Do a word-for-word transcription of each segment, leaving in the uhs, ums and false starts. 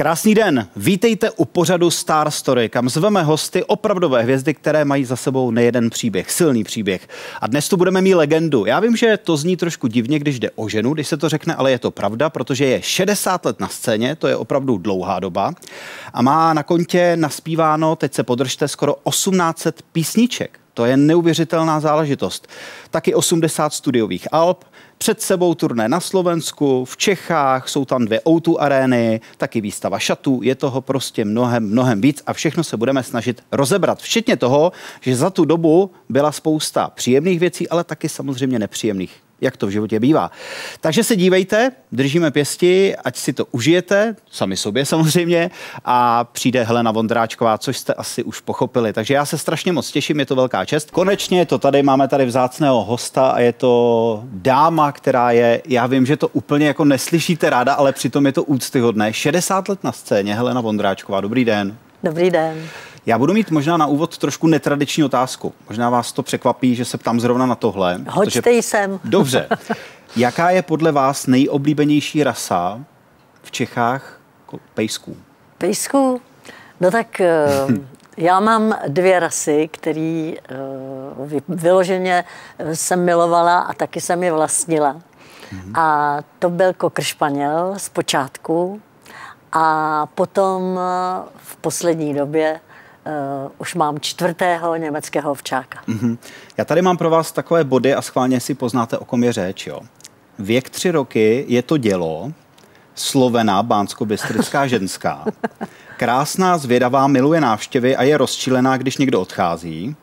Krásný den, vítejte u pořadu Star Story, kam zveme hosty opravdové hvězdy, které mají za sebou nejeden příběh, silný příběh. A dnes tu budeme mít legendu. Já vím, že to zní trošku divně, když jde o ženu, když se to řekne, ale je to pravda, protože je šedesát let na scéně, to je opravdu dlouhá doba. A má na kontě naspíváno, teď se podržte, skoro tisíc osm set písniček. To je neuvěřitelná záležitost. Taky osmdesát studiových alb, před sebou turné na Slovensku, v Čechách, jsou tam dvě ó dvě arény, taky výstava šatů, je toho prostě mnohem, mnohem víc a všechno se budeme snažit rozebrat. Včetně toho, že za tu dobu byla spousta příjemných věcí, ale taky samozřejmě nepříjemných, jak to v životě bývá. Takže se dívejte, držíme pěsti, ať si to užijete, sami sobě samozřejmě, a přijde Helena Vondráčková, což jste asi už pochopili. Takže já se strašně moc těším, je to velká čest. Konečně je to tady, máme tady vzácného hosta a je to dáma, která je, já vím, že to úplně jako neslyšíte ráda, ale přitom je to úctyhodné. šedesát let na scéně, Helena Vondráčková, dobrý den. Dobrý den. Já budu mít možná na úvod trošku netradiční otázku. Možná vás to překvapí, že se ptám zrovna na tohle. Hoďte ji sem. Dobře. Jaká je podle vás nejoblíbenější rasa v Čechách pejsků? Pejsků? No tak já mám dvě rasy, které vyloženě jsem milovala a taky jsem je vlastnila. Mhm. A to byl kokr španěl zpočátku a potom v poslední době Uh, už mám čtvrtého německého ovčáka. Mm-hmm. Já tady mám pro vás takové body a schválně si poznáte, o kom je řeč. Jo? Věk tři roky je to dělo, Slovená, bánskobystrická ženská. Krásná, zvědavá, miluje návštěvy a je rozčilená, když někdo odchází.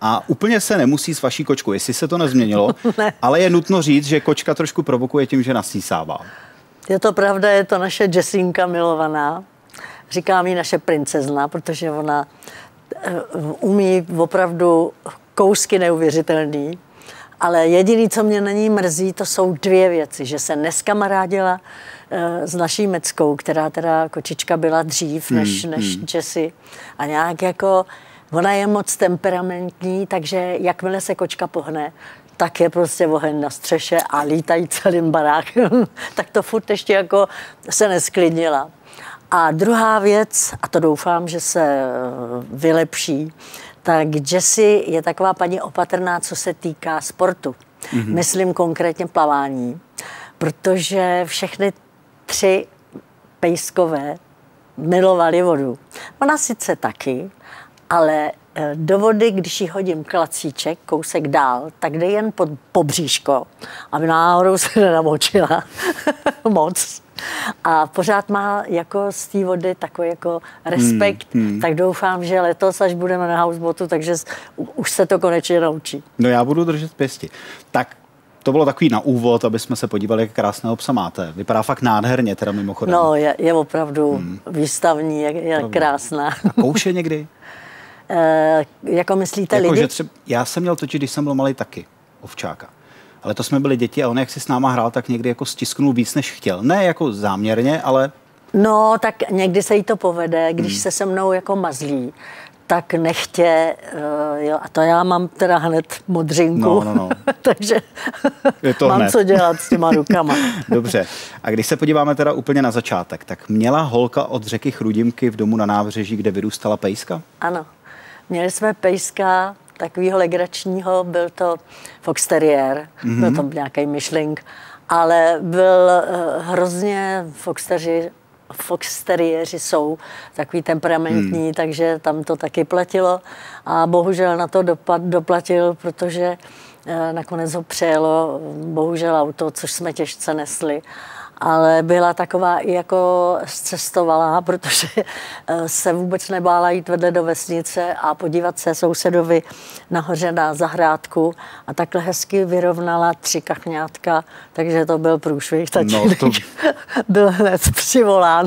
A úplně se nemusí s vaší kočkou, jestli se to nezměnilo, ne. Ale je nutno říct, že kočka trošku provokuje tím, že nasísává. Je to pravda, je to naše Jessinka milovaná. Říkám jí naše princezna, protože ona umí opravdu kousky neuvěřitelný. Ale jediné, co mě na ní mrzí, to jsou dvě věci. Že se neskamarádila s naší Meckou, která teda kočička byla dřív než, hmm, než hmm. Jessie. A nějak jako, ona je moc temperamentní, takže jakmile se kočka pohne, tak je prostě oheň na střeše a lítají celým barákem. Tak to furt ještě jako se nesklidnila. A druhá věc, a to doufám, že se vylepší, tak Jessie je taková paní opatrná, co se týká sportu. Mm-hmm. Myslím konkrétně plavání, protože všechny tři pejskové milovali vodu. Ona sice taky, ale do vody, když jí hodím klacíček, kousek dál, tak jde jen pod pobříško, aby náhodou se nenamočila moc. A pořád má jako z té vody takový jako respekt, hmm, hmm. tak doufám, že letos, až budeme na housebotu, takže už se to konečně naučí. No já budu držet pěsti. Tak to bylo takový na úvod, aby jsme se podívali, jak krásného psa máte. Vypadá fakt nádherně, teda mimochodem. No, je, je opravdu hmm. výstavní, je, je krásná. A kouše někdy? E, jako myslíte jako, lidi? Že třeba, já jsem měl točit, když jsem byl malý, taky ovčáka. Ale to jsme byli děti a on, jak si s náma hrál, tak někdy jako stisknul víc, než chtěl. Ne jako záměrně, ale... No, tak někdy se jí to povede, když hmm. se se mnou jako mazlí, tak nechtě, uh, jo, a to já mám teda hned modřinku, no, no, no. takže mám hned co dělat s těma rukama. Dobře, a když se podíváme teda úplně na začátek, tak měla holka od řeky Chrudimky v domu na nábřeží, kde vyrůstala, pejska? Ano, měli jsme pejska takového legračního, byl to fox terrier, mm-hmm. byl to nějaký myšlink, ale byl uh, hrozně, foxteři, fox terriéři jsou takový temperamentní, hmm. takže tam to taky platilo a bohužel na to dopad, doplatil, protože uh, nakonec ho přejelo bohužel auto, což jsme těžce nesli. Ale byla taková i jako zcestovalá, protože se vůbec nebála jít vedle do vesnice a podívat se sousedovi nahoře na zahrádku a takhle hezky vyrovnala tři kachňátka, takže to byl průšvih, tatínek no, to... byl hned přivolán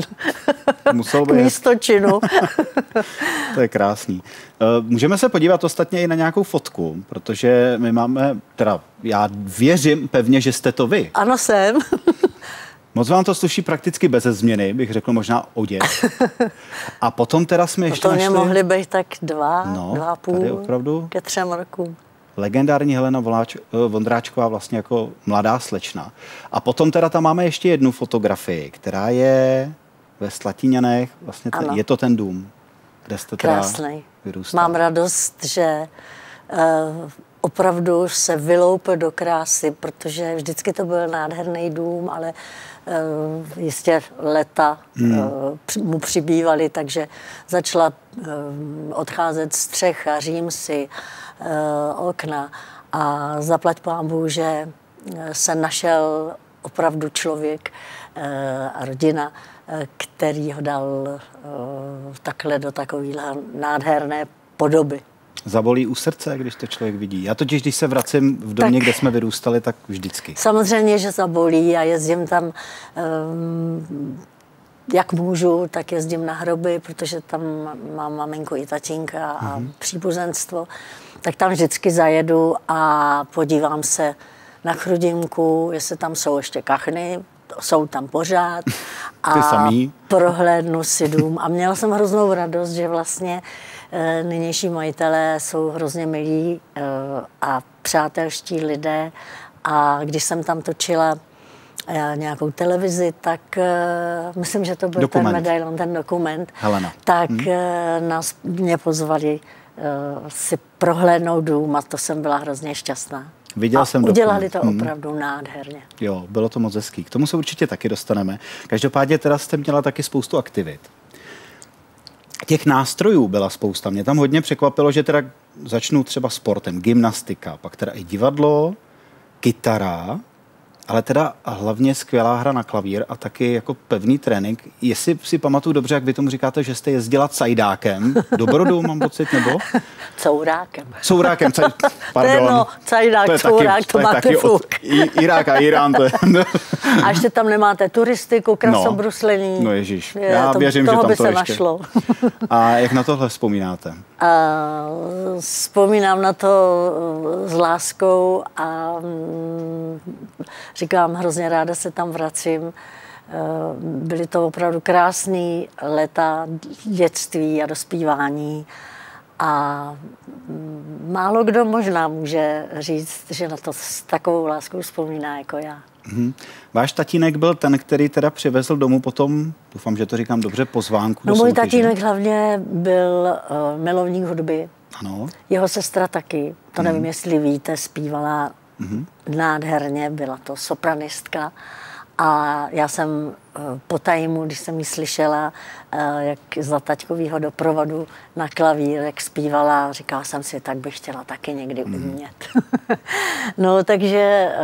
musel k místočinu. To je krásný. Můžeme se podívat ostatně i na nějakou fotku, protože my máme, teda já věřím pevně, že jste to vy. Ano, jsem. Moc vám to sluší prakticky bez změny, bych řekl možná oděv. A potom teda jsme ještě našli... To mě mohli být tak dva, no, dva půl, opravdu ke třem rokům. Legendární Helena Vondráčková vlastně jako mladá slečna. A potom teda tam máme ještě jednu fotografii, která je ve Slatiňanech. Vlastně ten, je to ten dům, kde jste teda vyrůstala. Mám radost, že uh, opravdu se vyloupil do krásy, protože vždycky to byl nádherný dům, ale uh, jistě leta mm. uh, mu přibývaly, takže začala uh, odcházet střecha, římsy, uh, okna. A zaplať pánbůh, že se našel opravdu člověk a rodina, který ho dal takhle do takovéhle nádherné podoby. Zabolí u srdce, když to člověk vidí. Já totiž, když se vracím v domě, tak, kde jsme vyrůstali, tak vždycky. Samozřejmě, že zabolí. Já jezdím tam, jak můžu, tak jezdím na hroby, protože tam mám maminku i tatínka a mhm. příbuzenstvo. Tak tam vždycky zajedu a podívám se na Chrudimku, jestli tam jsou ještě kachny, jsou tam pořád a prohlédnu si dům. A měla jsem hroznou radost, že vlastně e, nynější majitelé jsou hrozně milí e, a přátelští lidé. A když jsem tam točila e, nějakou televizi, tak e, myslím, že to byl dokument. ten medailon, ten dokument, Helena. tak hmm. e, nás mě pozvali si prohlédnout dům a to jsem byla hrozně šťastná. Viděl jsem udělali dokument. to opravdu hmm. nádherně. Jo, bylo to moc hezký. K tomu se určitě taky dostaneme. Každopádně teda jste měla taky spoustu aktivit. Těch nástrojů byla spousta. Mě tam hodně překvapilo, že teda začnu třeba sportem, gymnastika, pak teda i divadlo, kytara, ale teda hlavně skvělá hra na klavír a taky jako pevný trénink. Jestli si pamatuju dobře, jak vy tomu říkáte, že jste jezdila cajdákem do Brodu, mám pocit, nebo? Courákem. Courákem, caj... pardon. Ne, no, cajdák, to je courák, taky, to, to je máte fuk. Irák a Irán. To je... A ještě tam nemáte turistiku, krasobruslení. No, no ježíš, já, já tom, věřím, že tam by to se ještě našlo. A jak na tohle vzpomínáte? A vzpomínám na to s láskou a říkám, hrozně ráda se tam vracím. Byly to opravdu krásné léta dětství a dospívání. A málo kdo možná může říct, že na to s takovou láskou vzpomíná jako já. Hmm. Váš tatínek byl ten, který teda přivezl domů potom, doufám, že to říkám dobře, pozvánku no, do soutěže. Můj tatínek hlavně byl uh, milovník hudby. Ano. Jeho sestra taky, to hmm. nevím, jestli víte, zpívala hmm. nádherně, byla to sopranistka. A já jsem uh, po tajmu, když jsem ji slyšela, uh, jak za taťkovýho doprovodu na klavírek zpívala, říkala jsem si, tak bych chtěla taky někdy umět. Mm. No, takže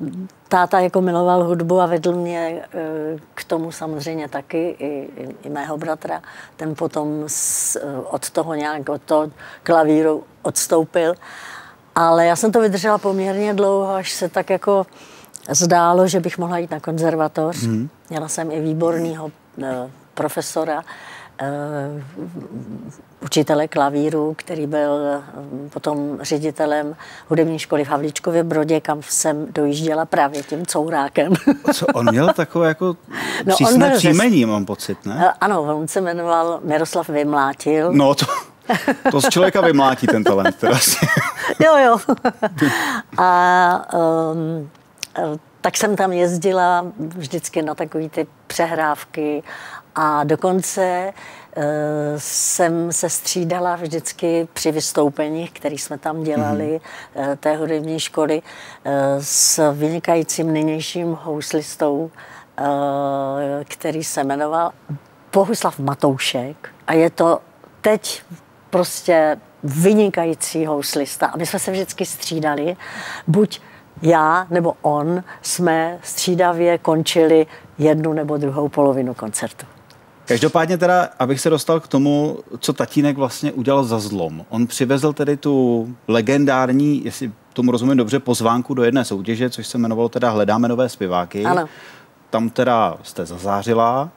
uh, táta jako miloval hudbu a vedl mě uh, k tomu samozřejmě taky, i, i, i mého bratra. Ten potom s, uh, od toho nějak, od toho klavíru odstoupil. Ale já jsem to vydržela poměrně dlouho, až se tak jako zdálo, že bych mohla jít na konzervatoř. Mm. Měla jsem i výborného e, profesora, e, učitele klavíru, který byl e, potom ředitelem hudební školy v Havlíčkově Brodě, kam jsem dojížděla právě tím courákem. Co, on měl takové jako přísné no, příjmení, mám pocit, ne? E, ano, on se jmenoval Miroslav Vymlátil. No to... To z člověka vymlátí ten talent. Teda. Jo, jo. A um, tak jsem tam jezdila vždycky na takové ty přehrávky a dokonce uh, jsem se střídala vždycky při vystoupeních, které jsme tam dělali, mm-hmm. uh, té hudební školy, uh, s vynikajícím nynějším houslistou, uh, který se jmenoval Bohuslav Matoušek. A je to teď prostě vynikající houslista. A my jsme se vždycky střídali. Buď já nebo on jsme střídavě končili jednu nebo druhou polovinu koncertu. Každopádně teda, abych se dostal k tomu, co tatínek vlastně udělal za zlom. On přivezl tedy tu legendární, jestli tomu rozumím dobře, pozvánku do jedné soutěže, což se jmenovalo teda Hledáme nové zpěváky. Ano. Tam teda jste zazářila.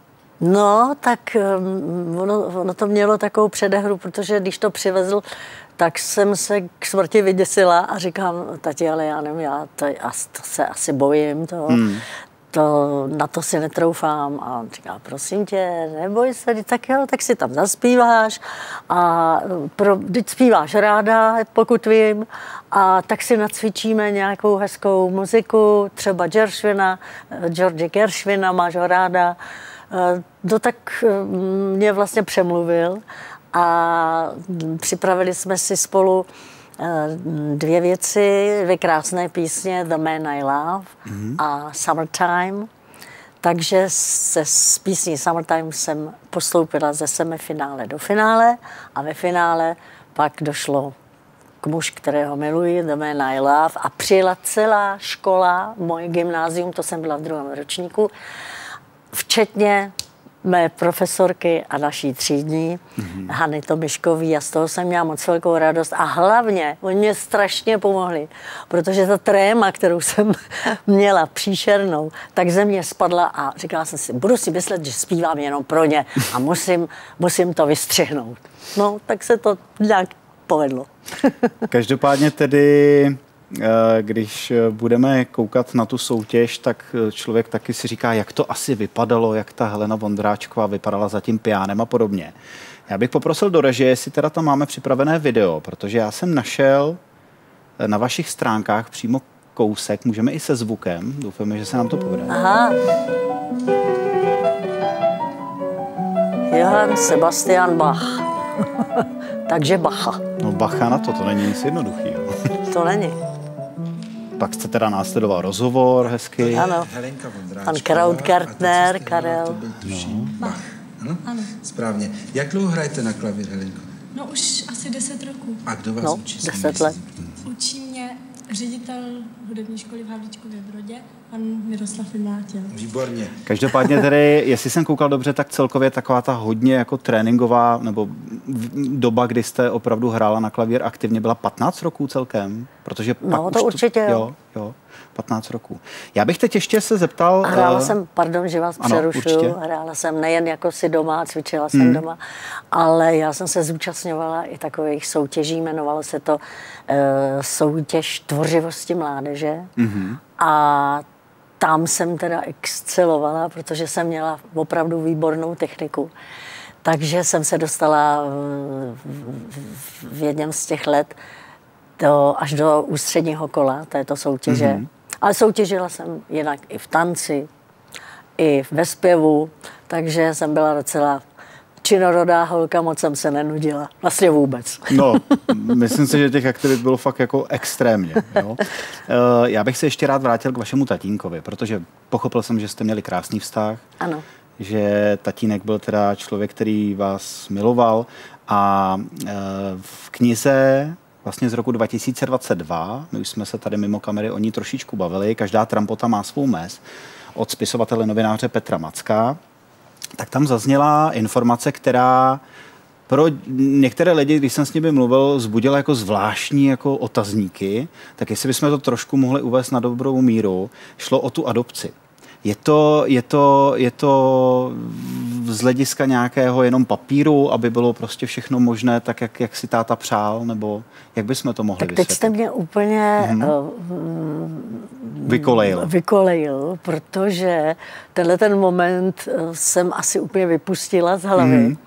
No, tak ono, ono to mělo takovou předehru, protože když to přivezl, tak jsem se k smrti vyděsila a říkám, tati, ale já nevím, já to, já to se asi bojím, to, hmm. to, na to si netroufám. A on říká, prosím tě, neboj se, tak jo, tak si tam zaspíváš a pro, teď zpíváš ráda, pokud vím, a tak si nacvičíme nějakou hezkou muziku, třeba Gershwina, George Gershwina, máš ho ráda. No tak mě vlastně přemluvil a připravili jsme si spolu dvě věci, dvě krásné písně, The Man I Love mm-hmm. a Summertime. Takže se s písní Summertime jsem postoupila ze semifinále do finále a ve finále pak došlo k Muž, kterého miluji, The Man I Love, a přijela celá škola, moje gymnázium, to jsem byla v druhém ročníku, včetně mé profesorky a naší třídní, mm-hmm. Hany Tomiškový, a z toho jsem měla moc velkou radost. A hlavně, oni mě strašně pomohli, protože ta tréma, kterou jsem měla příšernou, tak ze mě spadla a říkala jsem si, budu si myslet, že zpívám jenom pro ně a musím, musím to vystřihnout. No, tak se to nějak povedlo. Každopádně tedy... Když budeme koukat na tu soutěž, tak člověk taky si říká, jak to asi vypadalo, jak ta Helena Vondráčková vypadala za tím pianem a podobně. Já bych poprosil do režie, jestli teda tam máme připravené video, protože já jsem našel na vašich stránkách přímo kousek, můžeme i se zvukem, doufáme, že se nám to povede. Aha. Johann Sebastian Bach. Takže Bacha. No Bacha na to, to není nic jednoduchého. To není. Pak jste teda následoval rozhovor, hezky. Ano, pan Krautgartner, Karel. No. Ano? Ano, správně. Jak dlouho hrajete na klavír, Helenko? No už asi deset roků. A kdo vás no, učí? deset let. Učí mě ředitel hudební školy v Havlíčkově Brodě, pan Miroslav Vymlátil. Výborně. Každopádně tedy, jestli jsem koukal dobře, tak celkově taková ta hodně jako tréninková, nebo doba, kdy jste opravdu hrála na klavír aktivně, byla patnáct roků celkem? Protože pak no, to určitě. To, jo, jo, patnáct roků. Já bych teď ještě se zeptal... A hrála uh, jsem, pardon, že vás ano, přerušuju, určitě. Hrála jsem nejen jako si doma, cvičila jsem hmm. doma, ale já jsem se zúčastňovala i takových soutěží, jmenovalo se to uh, Soutěž tvořivosti mládeže. Mm-hmm. A tam jsem teda excelovala, protože jsem měla opravdu výbornou techniku. Takže jsem se dostala v jedním z těch let do, až do ústředního kola této soutěže. Mm-hmm. Ale soutěžila jsem jinak i v tanci, i ve zpěvu, takže jsem byla docela činorodá holka, moc jsem se nenudila. Vlastně vůbec. No, myslím si, že těch aktivit bylo fakt jako extrémně. Jo? Já bych se ještě rád vrátil k vašemu tatínkovi, protože pochopil jsem, že jste měli krásný vztah. Ano. Že tatínek byl teda člověk, který vás miloval, a v knize vlastně z roku dva tisíce dvacet dva, my už jsme se tady mimo kamery o ní trošičku bavili, Každá trampota má svou mes, od spisovatele novináře Petra Macka, tak tam zazněla informace, která pro některé lidi, když jsem s nimi mluvil, vzbudila jako zvláštní jako otazníky, tak jestli bychom to trošku mohli uvést na dobrou míru, šlo o tu adopci. Je to, je to, je to z hlediska nějakého jenom papíru, aby bylo prostě všechno možné, tak jak, jak si táta přál, nebo jak bychom to mohli tak vysvětlit? Teď jste mě úplně hmm. uh, vykolejil. vykolejil, protože tenhle ten moment jsem asi úplně vypustila z hlavy. Hmm.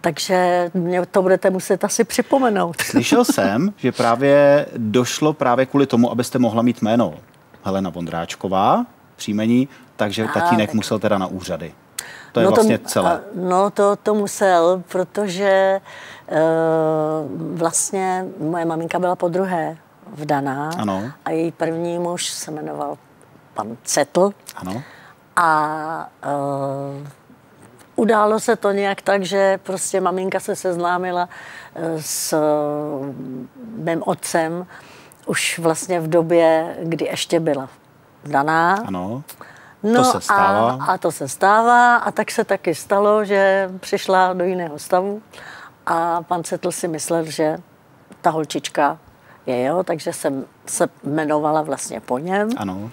Takže mě to budete muset asi připomenout. Slyšel jsem, že právě došlo právě kvůli tomu, abyste mohla mít jméno Helena Vondráčková, příjmení, takže tatínek tak. musel teda na úřady. To je no vlastně to, celé. A, no to, to musel, protože e, vlastně moje maminka byla podruhé vdaná, ano. a její první muž se jmenoval pan Cetl. Ano. A e, událo se to nějak tak, že prostě maminka se seznámila s mým otcem už vlastně v době, kdy ještě byla daná. Ano, no to se stává. A, a to se stává a tak se taky stalo, že přišla do jiného stavu a pan Cetl si myslel, že ta holčička je jeho, takže jsem se jmenovala vlastně po něm. Ano.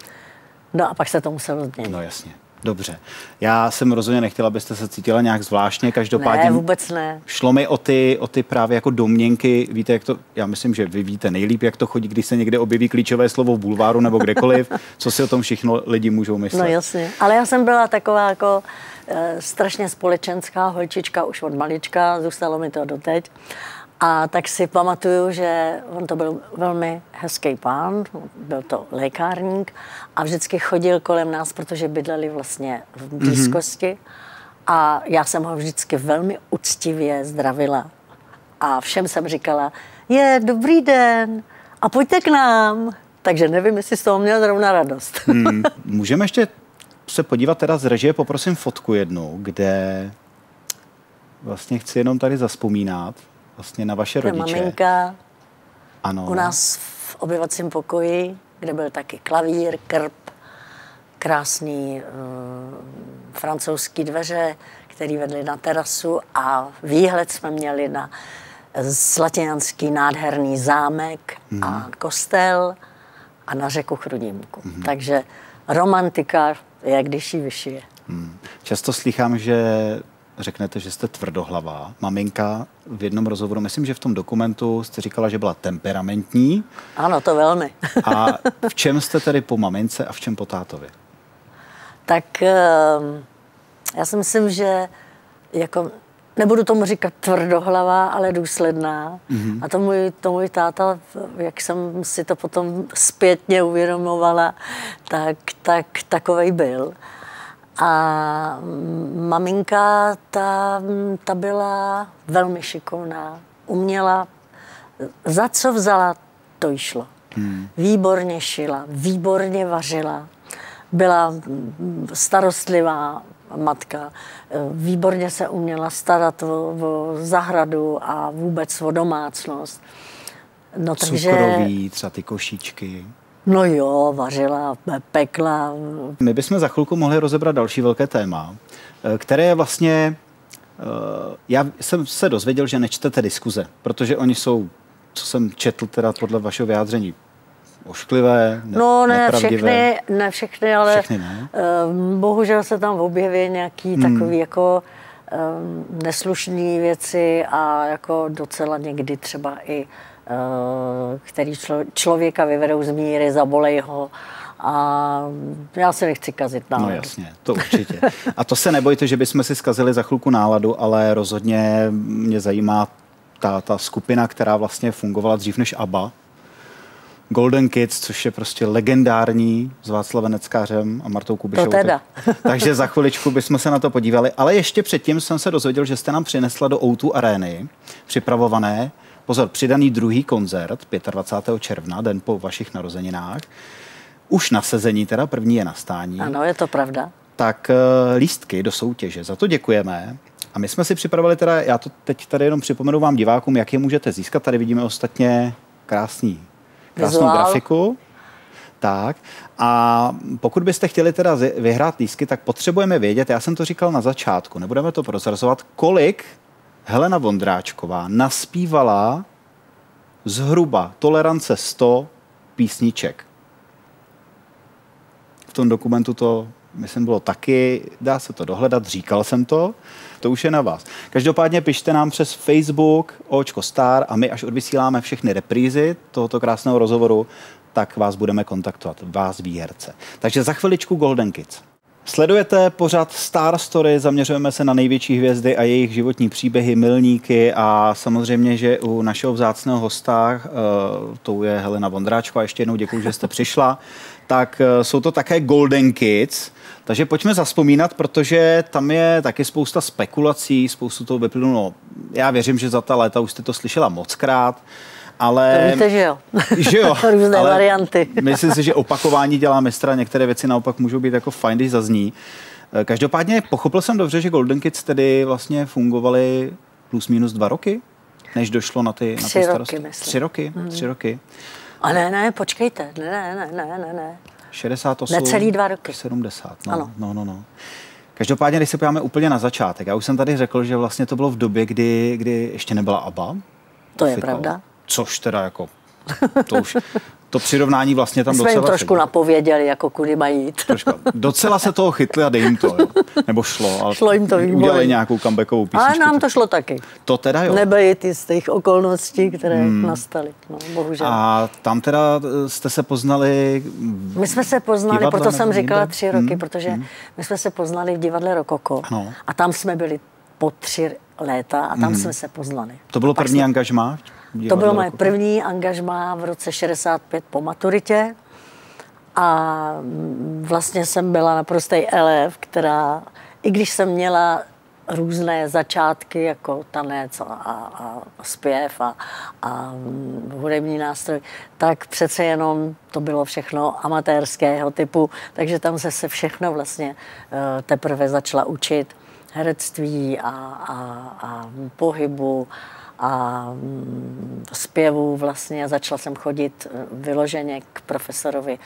No a pak se to muselo změnit. No jasně, dobře. Já jsem rozhodně nechtěla, abyste se cítila nějak zvláštně, každopádně. Ne, vůbec ne. Šlo mi o ty, o ty právě jako domněnky, víte, jak to, já myslím, že vy víte nejlíp, jak to chodí, když se někde objeví klíčové slovo v bulváru nebo kdekoliv, co si o tom všichni lidi můžou myslet. No jasně, ale já jsem byla taková jako e, strašně společenská holčička už od malička, zůstalo mi to doteď. A tak si pamatuju, že on to byl velmi hezký pán, byl to lékárník a vždycky chodil kolem nás, protože bydleli vlastně v blízkosti. Mm-hmm. A já jsem ho vždycky velmi uctivě zdravila. A všem jsem říkala, je, dobrý den a pojďte k nám. Takže nevím, jestli z toho měl zrovna radost. Hmm, můžeme ještě se podívat teda z režie, poprosím fotku jednu, kde vlastně chci jenom tady zazpomínat vlastně na vaše rodiče. Maminka, ano. U nás v obyvacím pokoji, kde byl taky klavír, krb, krásný mm, francouzský dveře, který vedly na terasu a výhled jsme měli na slatiňanský nádherný zámek mm. a kostel a na řeku Chrudimku. Mm. Takže romantika je, když ji vyšije. Mm. Často slychám, že řeknete, že jste tvrdohlavá. Maminka v jednom rozhovoru, myslím, že v tom dokumentu jste říkala, že byla temperamentní. Ano, to velmi. A v čem jste tedy po mamince a v čem po tátovi? Tak já si myslím, že jako, nebudu tomu říkat tvrdohlavá, ale důsledná. Mm-hmm. A to můj, to můj táta, jak jsem si to potom zpětně uvědomovala, tak, tak takovej byl. A maminka, ta, ta byla velmi šikovná, uměla, za co vzala, to šlo. Hmm. Výborně šila, výborně vařila, byla starostlivá matka, výborně se uměla starat o, o zahradu a vůbec o domácnost. No, cukroví, třeba ty košíčky. No jo, vařila, pekla. My bychom za chvilku mohli rozebrat další velké téma, které je vlastně... Já jsem se dozvěděl, že nečtete diskuze, protože oni jsou, co jsem četl teda podle vašeho vyjádření, ošklivé, ne, no, ne všechny, ne všechny, ale všechny ne. Bohužel se tam objeví nějaký hmm. takový jako neslušné věci a jako docela někdy třeba i který člo, člověka vyvedou z míry, zabolej ho a já se nechci kazit náladu. No jasně, to určitě. A to se nebojte, že bychom si zkazili za chvilku náladu, ale rozhodně mě zajímá ta, ta skupina, která vlastně fungovala dřív než ABBA. Golden Kids, což je prostě legendární s Václavem Neckářem a Martou Kubišovou. To teda. Takže za chviličku bychom se na to podívali, ale ještě předtím jsem se dozvěděl, že jste nám přinesla do O dva Areny připravované pozor, přidaný druhý koncert dvacátého pátého června, den po vašich narozeninách. Už na sezení, teda první je na stání. Ano, je to pravda. Tak lístky do soutěže, za to děkujeme. A my jsme si připravili teda, já to teď tady jenom připomenu vám divákům, jak je můžete získat. Tady vidíme ostatně krásný, krásnou Vizuál. grafiku. Tak. A pokud byste chtěli teda vyhrát lístky, tak potřebujeme vědět, já jsem to říkal na začátku, nebudeme to prozrazovat, kolik Helena Vondráčková naspívala zhruba tolerance sto písniček. V tom dokumentu to, myslím, bylo taky, dá se to dohledat, říkal jsem to, to už je na vás. Každopádně pište nám přes Facebook Očko Star a my, až odvysíláme všechny reprízy tohoto krásného rozhovoru, tak vás budeme kontaktovat, vás výherce. Takže za chviličku Golden Kids. Sledujete pořad Star Story, zaměřujeme se na největší hvězdy a jejich životní příběhy, milníky a samozřejmě, že u našeho vzácného hosta, uh, tou je Helena Vondráčková, ještě jednou děkuji, že jste přišla, tak uh, jsou to také Golden Kids, takže pojďme zazpomínat, protože tam je taky spousta spekulací, spoustu toho vyplynulo. Já věřím, že za ta léta už jste to slyšela mockrát. Ale, to víte, že jo. Že jo. Různé ale varianty. Myslím si, že opakování dělá mistra. Některé věci naopak můžou být jako fajn, když zazní. Každopádně pochopil jsem dobře, že Golden Kids tedy vlastně fungovaly plus minus dva roky, než došlo na ty, na ty starosti. Roky, Tři roky, mm. tři roky. A ne, ne, počkejte. Ne, ne, ne, ne, ne. šedesát osm. Necelý dva roky. sedmdesát, no, ano. no, no, no. Každopádně, když se pojďme úplně na začátek. Já už jsem tady řekl, že vlastně to bylo v době, kdy, kdy ještě nebyla ABBA. To je pravda. Což teda jako, to už, to přirovnání vlastně tam jsme docela... Jsme jim trošku chytli. Napověděli, jako kudy mají jít. Troška, docela se toho chytli a dej jim to, jo. Nebo šlo, ale šlo jim to udělali nějakou comebackovou písničku. Ale nám to šlo taky. To teda jo. Nebyly ty z těch okolností, které hmm. nastaly, no, bohužel. A tam teda jste se poznali... My jsme se poznali, divadle, proto jsem říkala jinde? tři roky, hmm. protože hmm. my jsme se poznali v divadle Rokoko. Ano. A tam jsme byli po tři léta a tam hmm. jsme se poznali. To bylo první jsme... angažmá? To bylo moje první angažmá v roce šedesát pět po maturitě a vlastně jsem byla naprostej elef, která, i když jsem měla různé začátky, jako tanec a, a zpěv a, a hudební nástroj, tak přece jenom to bylo všechno amatérského typu, takže tam se, se všechno vlastně teprve začala učit herectví a, a, a pohybu a zpěvu vlastně. Začala jsem chodit vyloženě k profesorovi,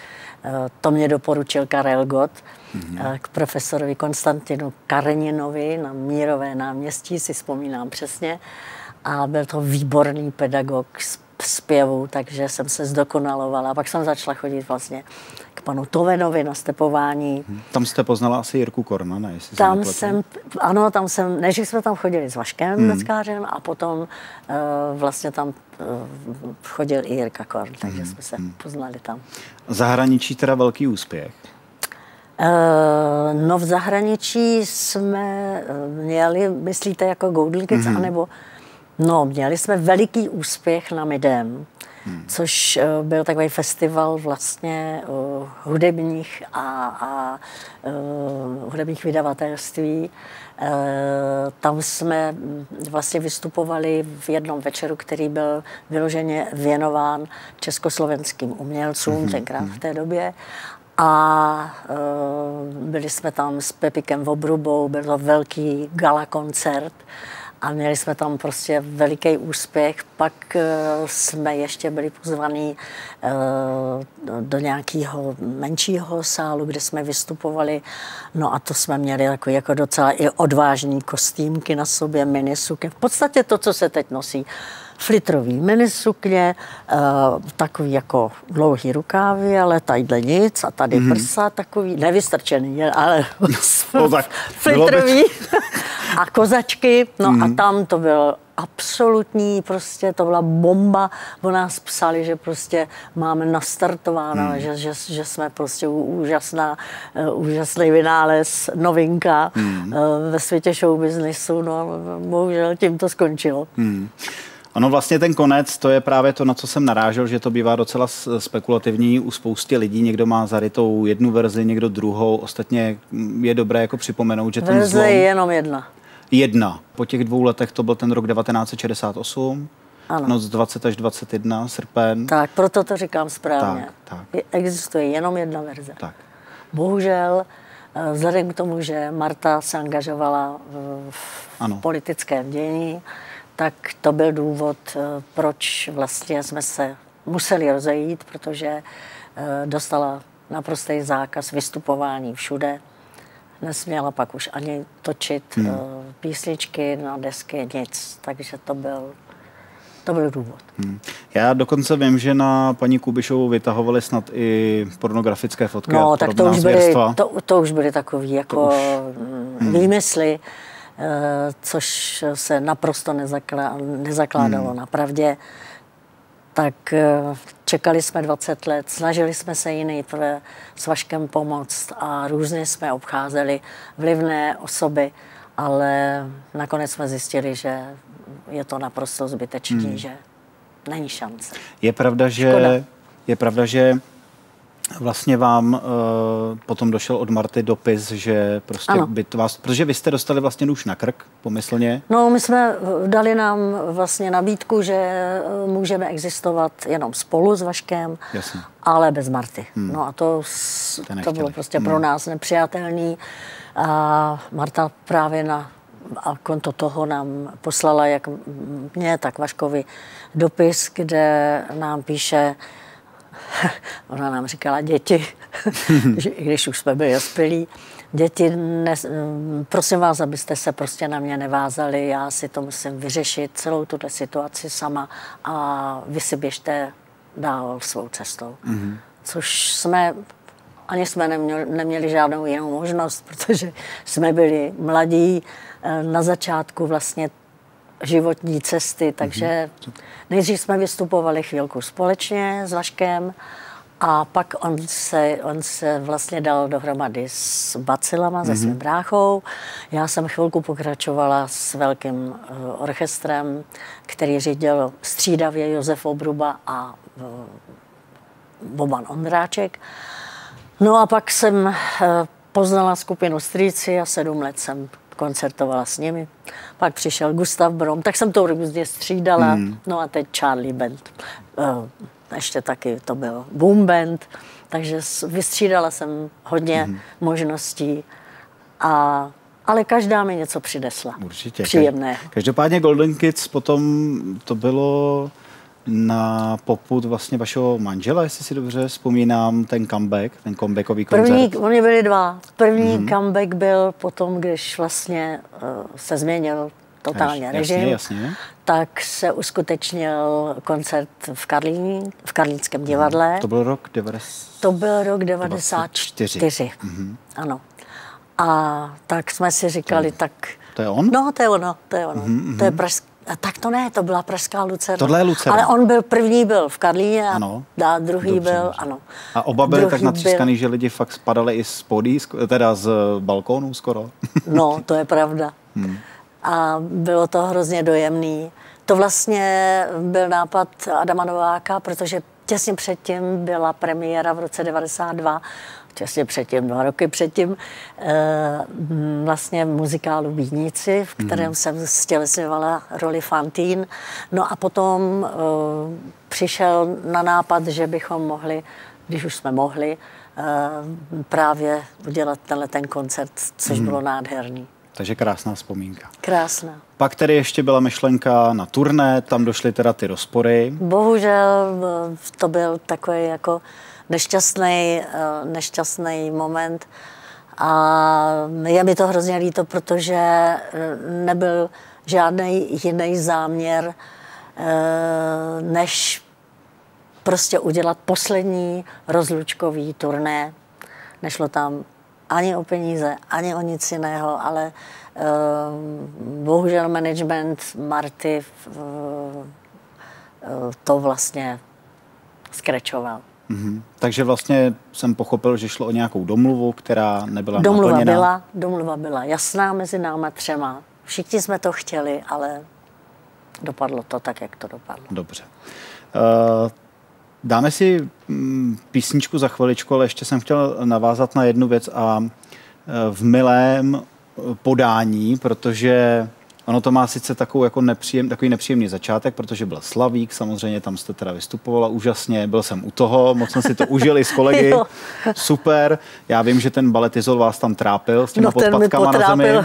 to mě doporučil Karel Gott, mm-hmm. k profesorovi Konstantinu Kareninovi na Mírové náměstí, si vzpomínám přesně. A byl to výborný pedagog zpěvu, takže jsem se zdokonalovala. Pak jsem začala chodit vlastně k panu Tovenovi na stepování. Tam jste poznala asi Jirku Kormana, jestli tam jsem, ano, tam jsem, než jsme tam chodili s Vaškem hmm. Neckářem a potom uh, vlastně tam uh, chodil i Jirka Korn, takže hmm. jsme se hmm. poznali tam. Zahraničí teda velký úspěch? Uh, no v zahraničí jsme měli, myslíte jako Golden Kids, hmm. anebo... No, měli jsme veliký úspěch na Midem, hmm. což uh, byl takový festival vlastně uh, hudebních a, a uh, hudebních vydavatelství. Uh, tam jsme vlastně vystupovali v jednom večeru, který byl vyloženě věnován československým umělcům, hmm. tenkrát v té době. A uh, byli jsme tam s Pepikem Vobrubou, byl to velký gala koncert. A měli jsme tam prostě veliký úspěch. Pak uh, jsme ještě byli pozvaní uh, do nějakého menšího sálu, kde jsme vystupovali. No a to jsme měli jako, jako docela i odvážní kostýmky na sobě, minisukně. V podstatě to, co se teď nosí. Flitrový minisukně, uh, takový jako dlouhý rukávy, ale tadyhle nic a tady mm-hmm. prsa takový, nevystrčený, ale no, tak flitrový a kozačky, no mm-hmm. a tam to byl absolutní, prostě to byla bomba, o nás psali, že prostě máme nastartováno, hmm. že, že, že jsme prostě úžasná, uh, úžasný vynález, novinka hmm. uh, ve světě show businessu, no bohužel tím to skončilo. Hmm. Ano, vlastně ten konec, to je právě to, na co jsem narážel, že to bývá docela spekulativní u spousty lidí. Někdo má zarytou jednu verzi, někdo druhou. Ostatně je dobré jako připomenout, že ten zlom... je jenom jedna. Jedna. Po těch dvou letech to byl ten rok devatenáct set šedesát osm, ano. Noc dvacet až dvacet jedna, srpen. Tak, proto to říkám správně. Tak, tak. Existuje jenom jedna verze. Tak. Bohužel, vzhledem k tomu, že Marta se angažovala v ano. politickém dění, tak to byl důvod, proč vlastně jsme se museli rozejít, protože dostala naprostý zákaz vystupování všude. Nesměla pak už ani točit hmm. písničky na desky, nic. Takže to byl, to byl důvod. Hmm. Já dokonce vím, že na paní Kubišovou vytahovali snad i pornografické fotky. No, tak to už, byly, to, to už byly takový jako už... výmysly. Hmm. Což se naprosto nezakládalo hmm. na pravdě. Tak čekali jsme dvacet let, snažili jsme se jí nejprve s Vaškem pomoct a různě jsme obcházeli vlivné osoby, ale nakonec jsme zjistili, že je to naprosto zbytečné, hmm. že není šance. Je pravda, že, je pravda, že vlastně vám uh, potom došel od Marty dopis, že prostě by to vás, protože vy jste dostali vlastně nůž na krk, pomyslně. No, my jsme dali nám vlastně nabídku, že můžeme existovat jenom spolu s Vaškem, jasně. ale bez Marty. Hmm. No a to, to bylo prostě pro nás nepřijatelný. A Marta právě na a konto toho nám poslala, jak mě, tak Vaškovi dopis, kde nám píše, ona nám říkala děti, i když už jsme byli dospělí, děti, ne, prosím vás, abyste se prostě na mě nevázali, já si to musím vyřešit, celou tuto situaci sama a vy si běžte dál svou cestou. Mm-hmm. Což jsme, ani jsme neměli, neměli žádnou jinou možnost, protože jsme byli mladí na začátku vlastně životní cesty, takže nejdřív jsme vystupovali chvilku společně s Vaškem a pak on se, on se vlastně dal dohromady s Bacilama, mm-hmm. se svým bráchou. Já jsem chvilku pokračovala s velkým uh, orchestrem, který řídil střídavě Josef Obruba a uh, Boban Ondráček. No a pak jsem uh, poznala skupinu Strýci a sedm let jsem koncertovala s nimi. Pak přišel Gustav Brom, tak jsem to různě střídala. Mm. No a teď Charlie Band. Uh, ještě taky to byl Boom Band, takže vystřídala jsem hodně mm. možností. A ale každá mi něco přinesla. Určitě. Příjemné. Každopádně Golden Kids potom to bylo na popud vlastně vašeho manžela, jestli si dobře vzpomínám, ten comeback, ten comebackový koncert. První, oni byli dva. První mm-hmm. comeback byl potom, když vlastně uh, se změnil totálně režim. Jasně, jasně. Tak se uskutečnil koncert v Karlíně, v Karlínském divadle. Mm, to byl rok devadesát... To byl rok devadesát čtyři. Mm-hmm. Ano. A tak jsme si říkali, to, tak... To je on? No, to je ono, to je ono. Mm-hmm. To je pražský... A tak to ne, to byla pražská Lucerna. Tohle je Lucerna. Ale on byl první, byl v Karlíně ano. a druhý Dobře, byl, ano. A oba byli tak natřískaný, byl... že lidi fakt spadali i z podí, teda z balkónu skoro. No, to je pravda. Hmm. A bylo to hrozně dojemný. To vlastně byl nápad Adama Nováka, protože těsně předtím byla premiéra v roce devadesát dva, těsně předtím, dva roky předtím, vlastně muzikálu Bídníci, v kterém mm. jsem stělesňovala roli Fantín. No a potom přišel na nápad, že bychom mohli, když už jsme mohli, právě udělat tenhle ten koncert, což mm. bylo nádherný. Takže krásná vzpomínka. Krásná. Pak tedy ještě byla myšlenka na turné, tam došly teda ty rozpory. Bohužel to byl takový jako nešťastný, nešťastný moment a je mi to hrozně líto, protože nebyl žádný jiný záměr, než prostě udělat poslední rozlučkový turné. Nešlo tam ani o peníze, ani o nic jiného, ale uh, bohužel management Marty uh, uh, to vlastně skrečoval. Mm-hmm. Takže vlastně jsem pochopil, že šlo o nějakou domluvu, která nebyla domluva naplněná. Byla, domluva byla jasná mezi náma třema. Všichni jsme to chtěli, ale dopadlo to tak, jak to dopadlo. Dobře. Uh, Dáme si písničku za chviličku, ale ještě jsem chtěl navázat na jednu věc a v milém podání, protože ono to má sice takovou jako nepříjem, takový nepříjemný začátek, protože byl Slavík, samozřejmě tam jste teda vystupovala úžasně, byl jsem u toho, moc jsme si to užili s kolegy, super. Já vím, že ten baletizol vás tam trápil s těma no, podpackama na zemi.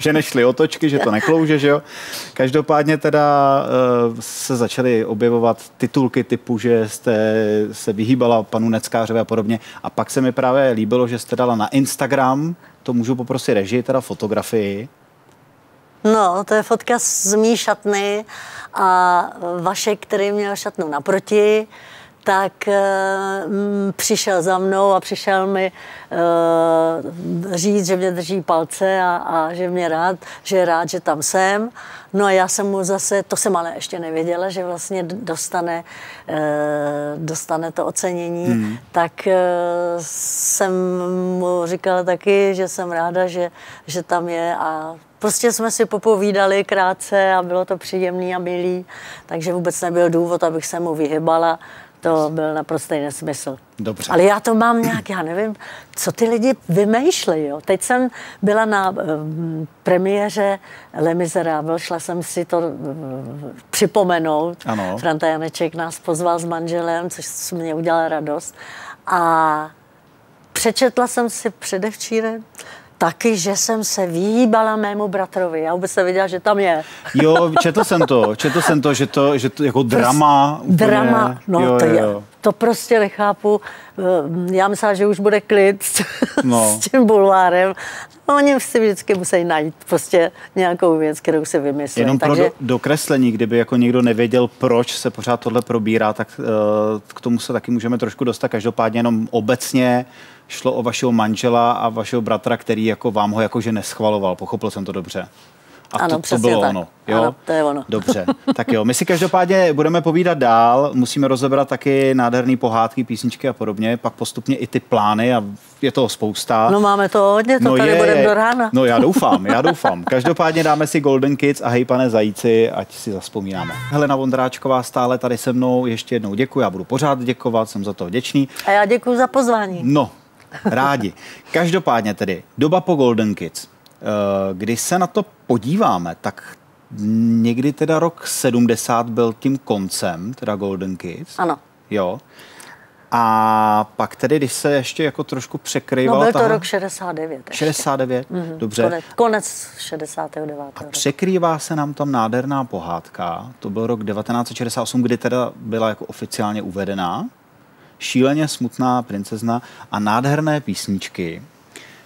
Že nešly otočky, že to neklouže, že jo. Každopádně teda uh, se začaly objevovat titulky typu, že jste se vyhýbala panu Neckářové a podobně. A pak se mi právě líbilo, že jste dala na Instagram, to můžu poprosit režii, teda fotografii. No, to je fotka z mý šatny a Vašek, který měl šatnu naproti, tak mm, přišel za mnou a přišel mi uh, říct, že mě drží palce a, a že mě rád, že je rád, že tam jsem. No a já jsem mu zase, to jsem ale ještě nevěděla, že vlastně dostane, uh, dostane to ocenění, hmm. tak uh, jsem mu říkala taky, že jsem ráda, že, že tam je a prostě jsme si popovídali krátce a bylo to příjemný a milý, takže vůbec nebyl důvod, abych se mu vyhybala. To byl naprostý nesmysl. Dobře. Ale já to mám nějak, já nevím, co ty lidi vymýšlejí. Jo? Teď jsem byla na um, premiéře Les Misérables, šla jsem si to um, připomenout. Ano. Franta Janeček nás pozval s manželem, což mě udělala radost. A přečetla jsem si předevčírem, taky, že jsem se vyhýbala mému bratrovi. Já vůbec nevěděla, že tam je. Jo, četl jsem to. Četl jsem to, že to, že to jako drama. Prostě, drama. No, jo, to, jo. Je, to prostě nechápu. Já myslela, že už bude klid s, no. s tím bulvárem. No, oni si vždycky musí najít prostě nějakou věc, kterou si vymyslí. Jenom takže... pro do, dokreslení, kdyby jako někdo nevěděl, proč se pořád tohle probírá, tak uh, k tomu se taky můžeme trošku dostat. Každopádně jenom obecně šlo o vašeho manžela a vašeho bratra, který jako vám ho jakože neschvaloval. Pochopil jsem to dobře. A ano, to, to bylo tak. Ono. Jo? Ano, to je ono. Dobře. Tak jo, my si každopádně budeme povídat dál. Musíme rozebrat taky nádherné pohádky, písničky a podobně. Pak postupně i ty plány a je toho spousta. No máme to hodně, to no tady budeme do rána. No já doufám, já doufám. Každopádně dáme si Golden Kids a hej pane zajíci, ať si zazpomínáme. Helena Vondráčková stále tady se mnou. Ještě jednou děkuji, já budu pořád děkovat, jsem za to vděčný. A já děkuji za pozvání. No. Rádi. Každopádně tedy, doba po Golden Kids. Když se na to podíváme, tak někdy teda rok sedmdesát byl tím koncem, teda Golden Kids. Ano. Jo. A pak tedy, když se ještě jako trošku překrýval... No byl to tahle... rok šedesát devět. Ještě. šedesát devět, mm-hmm. Dobře. Konec, konec šedesátého devátého. A překrývá se nám tam nádherná pohádka. To byl rok devatenáct set šedesát osm, kdy teda byla jako oficiálně uvedená. Šíleně smutná princezna a nádherné písničky,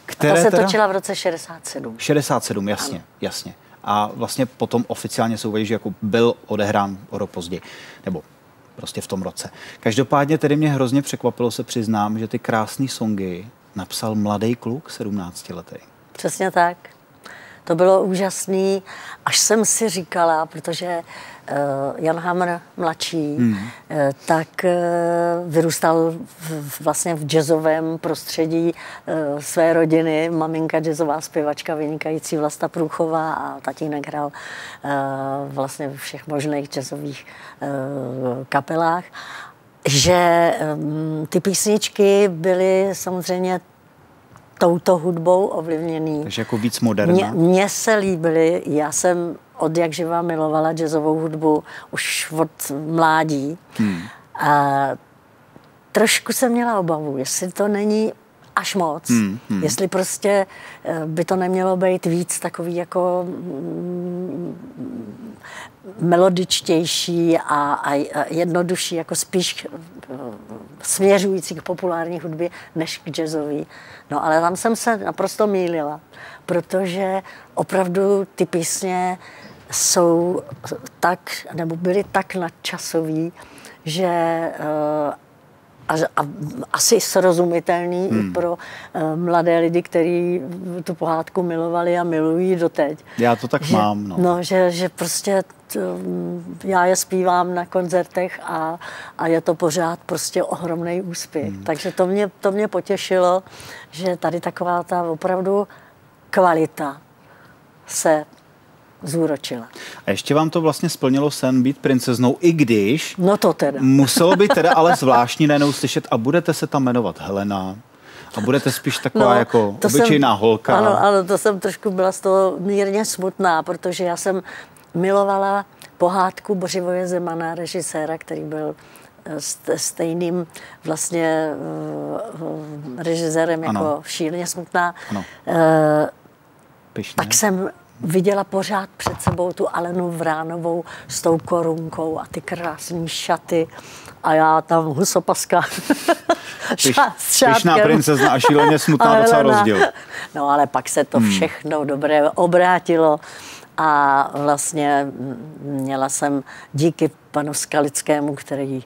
které... A ta se teda... točila v roce šedesát sedm. šedesát sedm, jasně, ano. Jasně. A vlastně potom oficiálně se uvádí, že jako byl odehrán o rok později. Nebo... prostě v tom roce. Každopádně tedy mě hrozně překvapilo, se přiznám, že ty krásné songy napsal mladý kluk, sedmnáctiletý. Přesně tak. To bylo úžasný. Až jsem si říkala, protože uh, Jan Hamr mladší, mm. uh, tak uh, vyrůstal v, vlastně v jazzovém prostředí uh, své rodiny. Maminka jazzová zpěvačka, vynikající Vlasta Průchová a tatínek hrál uh, vlastně v všech možných jazzových uh, kapelách. Že um, ty písničky byly samozřejmě touto hudbou ovlivněný. Takže jako víc moderná. Mně se líbily, já jsem od jak živa milovala jazzovou hudbu už od mládí. Hmm. A trošku jsem měla obavu, jestli to není až moc, hmm, hmm. jestli prostě by to nemělo být víc takový jako melodičtější a, a jednodušší, jako spíš směřující k populární hudbě než k jazzový. No ale tam jsem se naprosto mýlila, protože opravdu ty písně jsou tak, nebo byly tak nadčasový, že a, a asi srozumitelný hmm. i pro uh, mladé lidi, kteří tu pohádku milovali a milují doteď. Já to tak že, mám, no. No, že, že prostě t, já je zpívám na koncertech a, a je to pořád prostě ohromný úspěch. Hmm. Takže to mě, to mě potěšilo, že tady taková ta opravdu kvalita se zúročila. A ještě vám to vlastně splnilo sen být princeznou, i když... No to teda. Muselo by teda ale zvláštní najednou slyšet a budete se tam jmenovat Helena a budete spíš taková no, jako obyčejná jsem, holka. Ano, ano, to jsem trošku byla z toho mírně smutná, protože já jsem milovala pohádku Bořivoje Zemana, režiséra, který byl stejným vlastně uh, režisérem ano. jako Šíleně smutná. Ano. Uh, Pišně. Tak jsem viděla pořád před sebou tu Alenu Vránovou s tou korunkou a ty krásné šaty a já tam husopaska s šátkem. Pišná princezna a Šíleně smutná, docela rozdíl. No ale pak se to všechno hmm. dobré obrátilo a vlastně měla jsem díky panu Skalickému, který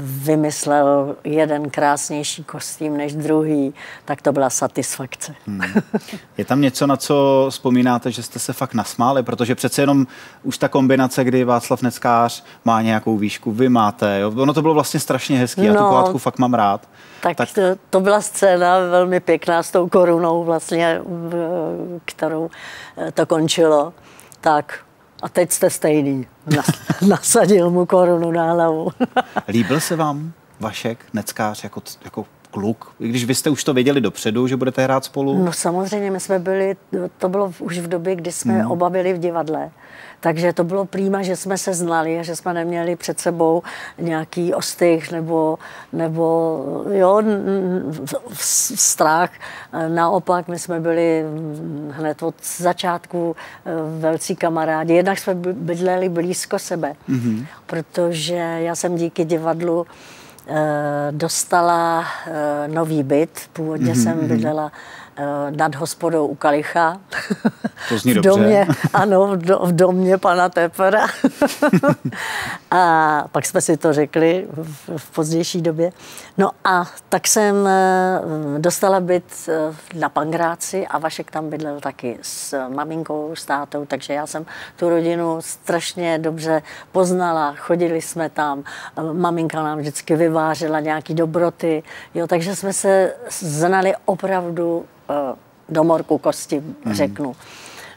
vymyslel jeden krásnější kostým než druhý, tak to byla satisfakce. Hmm. Je tam něco, na co vzpomínáte, že jste se fakt nasmáli? Protože přece jenom už ta kombinace, kdy Václav Neckář má nějakou výšku, vy máte, jo? Ono to bylo vlastně strašně hezký, no, já tu pohádku fakt mám rád. Tak, tak... To, to byla scéna velmi pěkná s tou korunou vlastně, kterou to končilo. Tak a teď jste stejný. Nasadil mu korunu na hlavu. Líbil se vám Vašek Neckář jako, jako kluk? I když vy jste už to věděli dopředu, že budete hrát spolu? No samozřejmě, my jsme byli, to bylo už v době, kdy jsme no. oba byli v divadle. Takže to bylo prýma, že jsme se znali a že jsme neměli před sebou nějaký ostych nebo, nebo jo, strach. Naopak, my jsme byli hned od začátku velcí kamarádi. Jednak jsme bydleli blízko sebe, mm-hmm. protože já jsem díky divadlu dostala nový byt. Původně mm-hmm. jsem bydlela nad hospodou u Kalicha. To zní v domě, dobře. Ano, v, do, v domě pana Tepera. A pak jsme si to řekli v, v pozdější době. No a tak jsem dostala byt na Pangráci a Vašek tam bydlel taky s maminkou, s tátou, takže já jsem tu rodinu strašně dobře poznala. Chodili jsme tam, maminka nám vždycky vyvářela nějaké dobroty, jo, takže jsme se znali opravdu do morku kosti, mm. řeknu.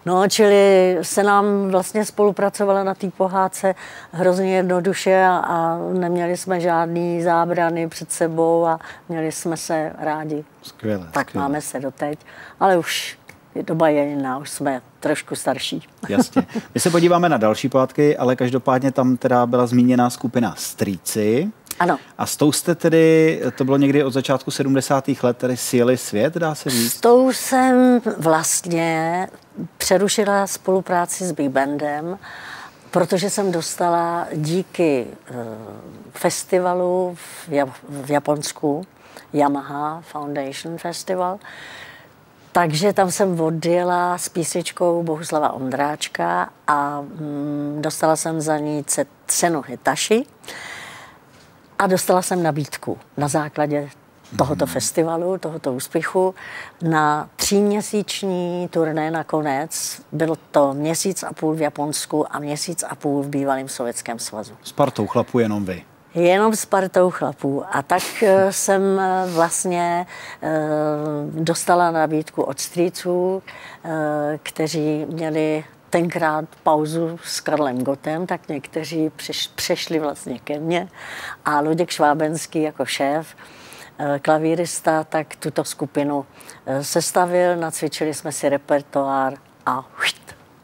No, čili se nám vlastně spolupracovala na té pohádce hrozně jednoduše a, a neměli jsme žádný zábrany před sebou a měli jsme se rádi. Skvěle. Tak skvěle. Máme se doteď, ale už doba je jiná, už jsme trošku starší. Jasně. My se podíváme na další pohádky, ale každopádně tam teda byla zmíněná skupina Strýci. Ano. A s tou jste tedy, to bylo někdy od začátku sedmdesátých let, tedy sjeli svět, dá se říct? S tou jsem vlastně přerušila spolupráci s Big Bandem, protože jsem dostala díky festivalu v Japonsku, Yamaha Foundation Festival, takže tam jsem odjela s písničkou Bohuslava Ondráčka a dostala jsem za ní cenu Hitachi a dostala jsem nabídku na základě tohoto festivalu, tohoto úspěchu na tříměsíční turné nakonec. Bylo to měsíc a půl v Japonsku a měsíc a půl v bývalém Sovětském svazu. S partou chlapů jenom vy? Jenom s partou chlapů. A tak jsem vlastně dostala nabídku od strýců, kteří měli tenkrát pauzu s Karlem Gottem, tak někteří přešli vlastně ke mně a Luděk Švábenský jako šéf, klavírista, tak tuto skupinu sestavil, nacvičili jsme si repertoár a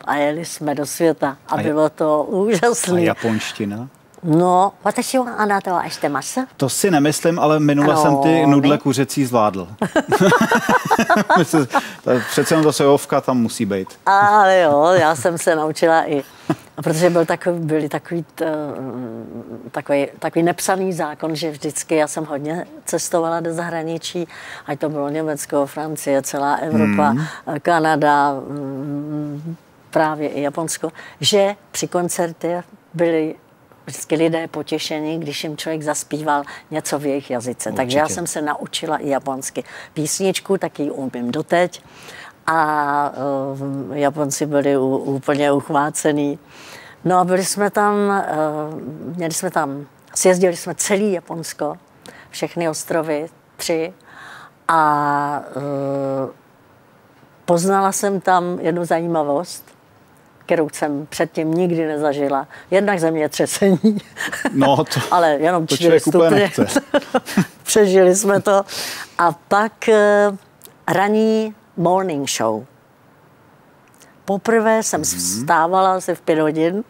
a jeli jsme do světa a, a bylo to úžasné. A japonština? No, to si nemyslím, ale minule no, jsem ty nudle kuřecí zvládl. Přece to sojovka tam musí být. Ale jo, já jsem se naučila i, protože byl takový, byli takový, takový, takový nepsaný zákon, že vždycky já jsem hodně cestovala do zahraničí, ať to bylo Německo, Francie, celá Evropa, hmm. Kanada, právě i Japonsko, že při koncertě byli vždycky lidé potěšení, když jim člověk zaspíval něco v jejich jazyce. Určitě. Takže já jsem se naučila i japonsky písničku, tak ji umím doteď. A uh, Japonci byli u, úplně uchvácení. No a byli jsme tam, uh, měli jsme tam, sjezdili jsme celý Japonsko, všechny ostrovy, tři. A uh, poznala jsem tam jednu zajímavost, kterou jsem předtím nikdy nezažila. Jednak zemětřesení, no, to, ale jenom čtyři stupně. Přežili jsme to. A pak ranní morning show. Poprvé jsem vstávala asi v pět hodin.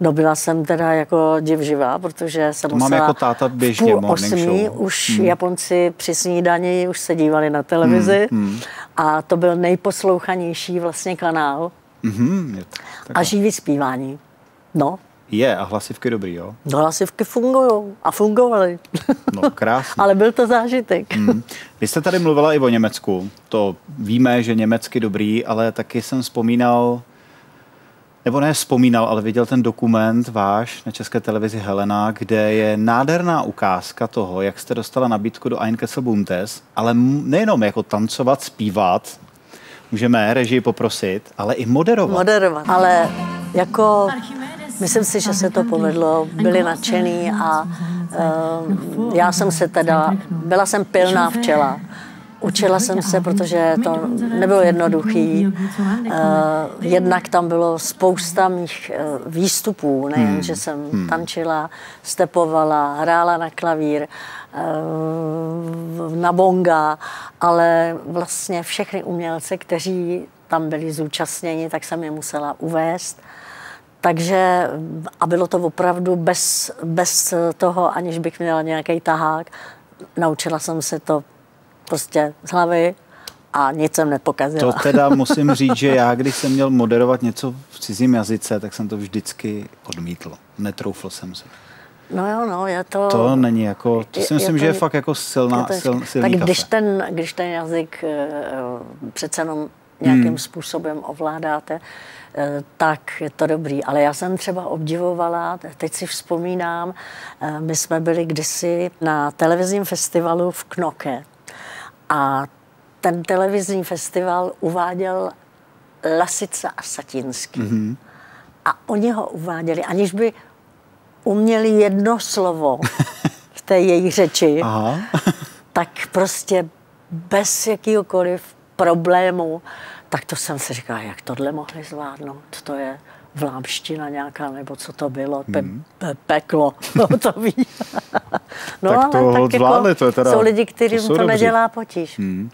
No byla jsem teda jako div živá, protože jsem musela jako táta běžně v půl osmí, už hmm. Japonci při snídani už se dívali na televizi hmm. Hmm. a to byl nejposlouchanější vlastně kanál. Mm-hmm, a živý zpívání. No. Je, a hlasivky dobrý, jo? No, hlasivky fungují a fungovaly. No, krásně. Ale byl to zážitek. Mm. Vy jste tady mluvila i o Německu. To víme, že německy dobrý, ale taky jsem vzpomínal, nebo ne vzpomínal, ale viděl ten dokument váš na České televizi Helena, kde je nádherná ukázka toho, jak jste dostala nabídku do Ein Kessel Buntes, ale nejenom jako tancovat, zpívat, můžeme režii poprosit, ale i moderovat. Moderovat, ale jako myslím si, že se to povedlo, byli nadšený a uh, já jsem se teda, byla jsem pilná včela. Učila jsem se, protože to nebylo jednoduché. Uh, jednak tam bylo spousta mých uh, výstupů, nejen, hmm. že jsem hmm. tančila, stepovala, hrála na klavír, uh, na bonga, ale vlastně všechny umělce, kteří tam byli zúčastněni, tak jsem je musela uvést. Takže a bylo to opravdu bez, bez toho, aniž bych měla nějaký tahák. Naučila jsem se to prostě z hlavy a nic jsem nepokazila. To teda musím říct, že já, když jsem měl moderovat něco v cizím jazyce, tak jsem to vždycky odmítl. Netroufl jsem se. No jo, no, je to... To není jako... To si myslím, to, že je fakt jako silná, je to, silný tak když ten, když ten jazyk uh, přece jenom nějakým hmm. způsobem ovládáte, uh, tak je to dobrý. Ale já jsem třeba obdivovala, teď si vzpomínám, uh, my jsme byli kdysi na televizním festivalu v Knokke. A ten televizní festival uváděl Lasica a Satinský. Mm-hmm. A oni ho uváděli, aniž by uměli jedno slovo v té její řeči, tak prostě bez jakýhokoliv problému, tak to jsem si říkala, jak tohle mohli zvládnout, to je vlámština nějaká, nebo co to bylo, pe- pe- peklo, no, to ví. No, tak to tak zvládli, jako to je teda, jsou lidi, kterým to, to nedělá potíž. Hmm.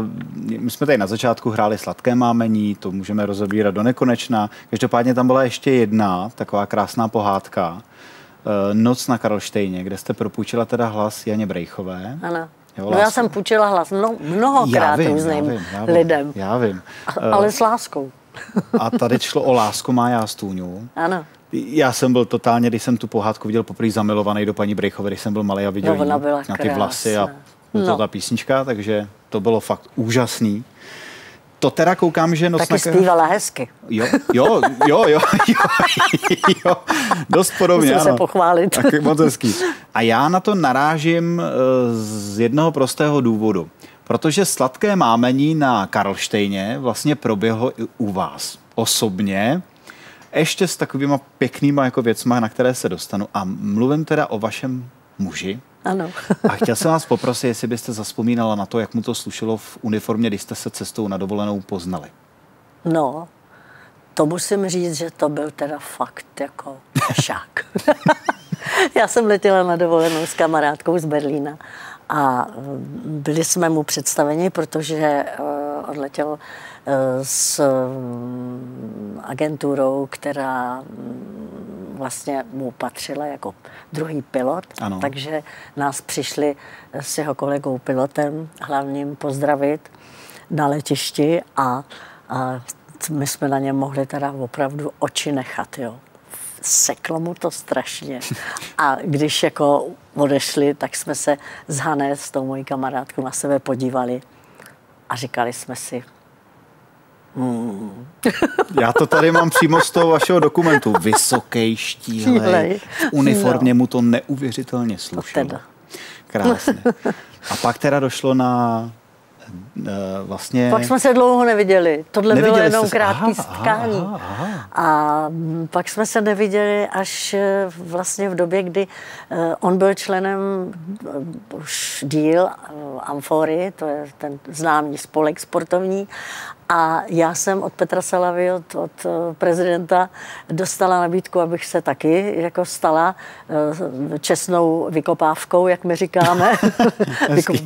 Uh, my jsme tady na začátku hráli Sladké mámení, to můžeme rozebírat do nekonečna. Každopádně tam byla ještě jedna taková krásná pohádka. Uh, Noc na Karlštejně, kde jste propůjčila teda hlas Janě Brejchové. Ano. Jo, no já jsem půjčila hlas mno, mnohokrát různým lidem. Já vím. A, ale s láskou. A tady šlo o Lásku má já stůňu. Ano. Já jsem byl totálně, když jsem tu pohádku viděl poprvé, zamilovaný do paní Brejchové, když jsem byl malý a viděl no, jí, na ty vlasy a no. to ta písnička, takže to bylo fakt úžasný. To teda koukám, že... Noc taky zpívala hezky. Jo, jo, jo, jo, jo, jo. Dost podobně. Musím ano. se pochválit. Taky moc hezký. A já na to narážím z jednoho prostého důvodu. Protože Sladké mámení na Karlštejně vlastně proběhlo i u vás osobně. Ještě s takovýma pěknýma jako věcma, na které se dostanu. A mluvím teda o vašem muži. Ano. A chtěl jsem vás poprosit, jestli byste zazpomínala na to, jak mu to slušelo v uniformě, když jste se cestou na dovolenou poznali. No, to musím říct, že to byl teda fakt jako šák. Já jsem letěla na dovolenou s kamarádkou z Berlína a byli jsme mu představeni, protože odletěl s agenturou, která vlastně mu patřila jako druhý pilot, ano. takže nás přišli s jeho kolegou pilotem hlavním pozdravit na letišti a, a my jsme na něm mohli teda opravdu oči nechat, jo. Seklo mu to strašně. A když jako odešli, tak jsme se s Hané, s tou mojí kamarádkou, na sebe podívali a říkali jsme si, Hmm. Já to tady mám přímo z toho vašeho dokumentu. Vysoký, štíhlej, uniformně no. mu to neuvěřitelně slušelo. Teda. Krásně. A pak teda došlo na vlastně... Pak jsme se dlouho neviděli. Tohle neviděli bylo jenom krátké setkání. A pak jsme se neviděli až vlastně v době, kdy on byl členem už díl Amfory, to je ten známý spolek sportovní. A já jsem od Petra Salavy, od, od prezidenta, dostala nabídku, abych se taky jako stala čestnou vykopávkou, jak my říkáme,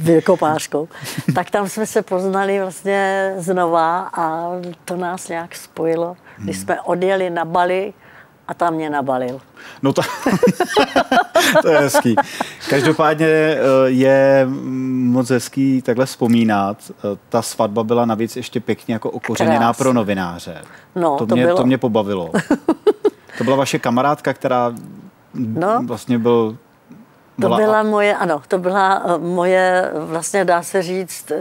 vykopářkou. Tak tam jsme se poznali vlastně znova a to nás nějak spojilo. Když jsme odjeli na Bali a tam mě nabalil. No to, to je hezký. Každopádně je moc hezký takhle vzpomínat. Ta svatba byla navíc ještě pěkně jako okořeněná Krás. pro novináře. No, to, to, mě, to mě pobavilo. To byla vaše kamarádka, která no, vlastně byl... To byla, byla moje, ano, to byla moje, vlastně dá se říct...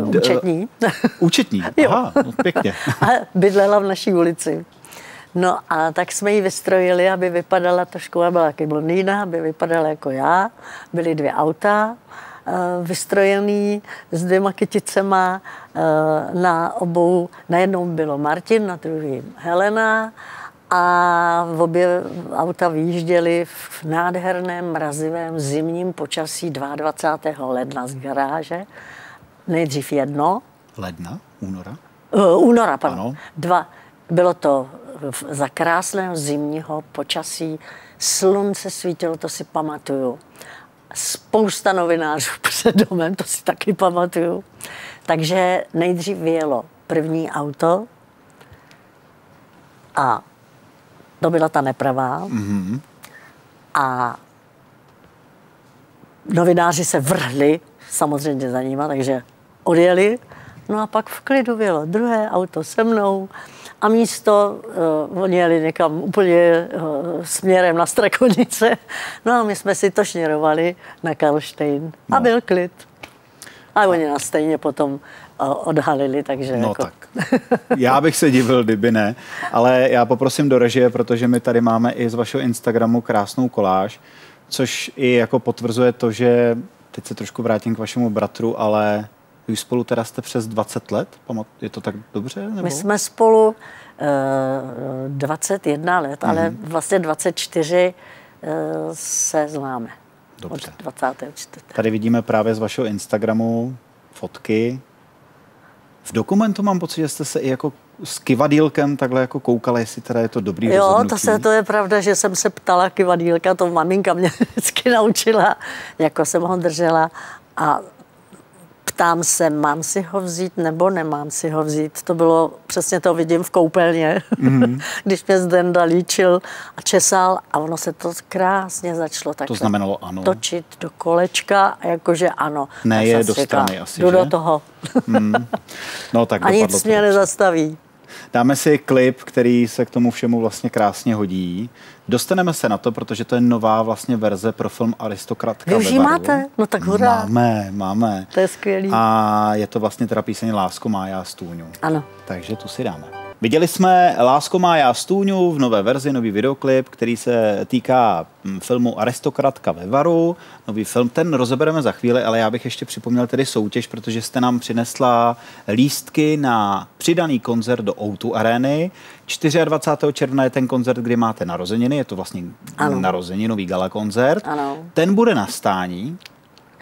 Uh, účetní. Uh, účetní, aha, no, pěkně. A bydlela v naší ulici. No a tak jsme ji vystrojili, aby vypadala trošku, aby byla taky blondýna, aby vypadala jako já. Byly dvě auta vystrojený s dvěma kyticema. Na obou, na jednom bylo Martin, na druhém Helena. A v obě auta vyjížděly v nádherném, mrazivém, zimním počasí dvacátého druhého ledna z garáže. Nejdřív jedno. Ledna? Února? Uh, února, pardon. Ano. Dva. Bylo to za krásného zimního počasí, slunce svítilo, to si pamatuju. Spousta novinářů před domem, to si taky pamatuju. Takže nejdřív vyjelo první auto a to byla ta nepravá. Mm-hmm. A novináři se vrhli, samozřejmě za nima, takže odjeli. No a pak v klidu vyjelo druhé auto se mnou. A místo, uh, oni jeli někam úplně uh, směrem na Strakonice. No a my jsme si to šněrovali na Karlštejn. No. A byl klid. A oni nás stejně potom uh, odhalili, takže... No jako... tak. Já bych se divil, kdyby ne. Ale já poprosím do režie, protože my tady máme i z vašeho Instagramu krásnou koláž, což i jako potvrzuje to, že... Teď se trošku vrátím k vašemu bratru, ale... Vy spolu teda jste přes dvacet let? Je to tak dobře? Nebo? My jsme spolu e, dvacet jedna let, mm. ale vlastně dvacet čtyři e, se známe. Dobře. Od dvacátého čtvrtého Tady vidíme právě z vašeho Instagramu fotky. V dokumentu mám pocit, že jste se i jako s kivadýlkem takhle jako koukala, jestli teda je to dobrý jo, rozhodnutí. Jo, to, se, to je pravda, že jsem se ptala kivadýlka, to maminka mě vždycky naučila, jako jsem ho držela a ptám se, mám si ho vzít nebo nemám si ho vzít. To bylo, přesně to vidím v koupelně, mm-hmm. když mě Zdenda líčil a česal a ono se to krásně začalo tak. To znamenalo ano. Točit do kolečka, jakože ano. Ne, je do strany asi, jdu že? Do toho. Mm. No, tak a nic mě nezastaví. Dáme si klip, který se k tomu všemu vlastně krásně hodí. Dostaneme se na to, protože to je nová vlastně verze pro film Aristokratka ve varu. Vy už máte? No tak hurá. Máme, máme. To je skvělý. A je to vlastně teda píseň Lásko má já stůňu. Ano. Takže tu si dáme. Viděli jsme Lásko má já stůňu v nové verzi, nový videoklip, který se týká filmu Aristokratka ve varu. Nový film, ten rozebereme za chvíli, ale já bych ještě připomněl tedy soutěž, protože jste nám přinesla lístky na přidaný koncert do O dva Areny. dvacátého čtvrtého června je ten koncert, kdy máte narozeniny, je to vlastně ano. narozeninový gala koncert. Ano. Ten bude na stání,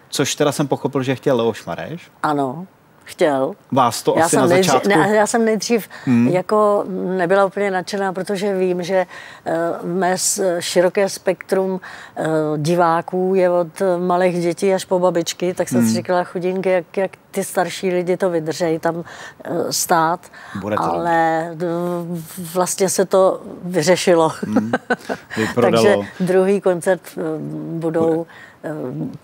což teda jsem pochopil, že chtěl Leoš Mareš. Ano. Chtěl. Vás to já asi jsem na nejdřív, začátku... Ne, já jsem nejdřív hmm. jako nebyla úplně nadšená, protože vím, že uh, mé široké spektrum uh, diváků je od malých dětí až po babičky, tak jsem hmm. si říkala chudinky, jak, jak ty starší lidi to vydržejí tam uh, stát, bude to ale uh, vlastně se to vyřešilo. Hmm. Takže druhý koncert uh, budou... Bude.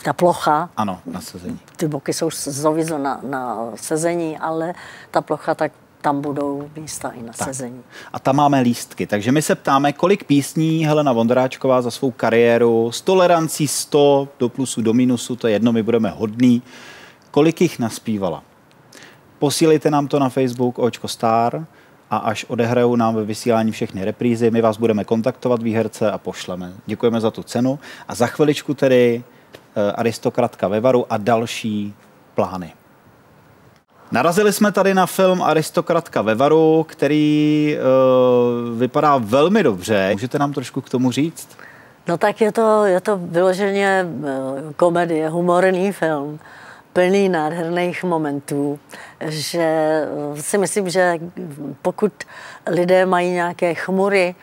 Ta plocha, ano, na sezení. Ty boky jsou zovizu na, na sezení, ale ta plocha, tak tam budou místa i na tak. sezení. A tam máme lístky, takže my se ptáme, kolik písní Helena Vondráčková za svou kariéru s tolerancí sto do plusu, do minusu, to je jedno, my budeme hodný, kolik jich naspívala. Posílejte nám to na Facebook Očko Star a až odehrajou nám ve vysílání všechny reprízy, my vás budeme kontaktovat výherce a pošleme. Děkujeme za tu cenu a za chviličku tedy Aristokratka ve varu a další plány. Narazili jsme tady na film Aristokratka ve varu, který uh, vypadá velmi dobře. Můžete nám trošku k tomu říct? No tak je to, je to vyloženě komedie, humorný film. Plný nádherných momentů, že si myslím, že pokud lidé mají nějaké chmury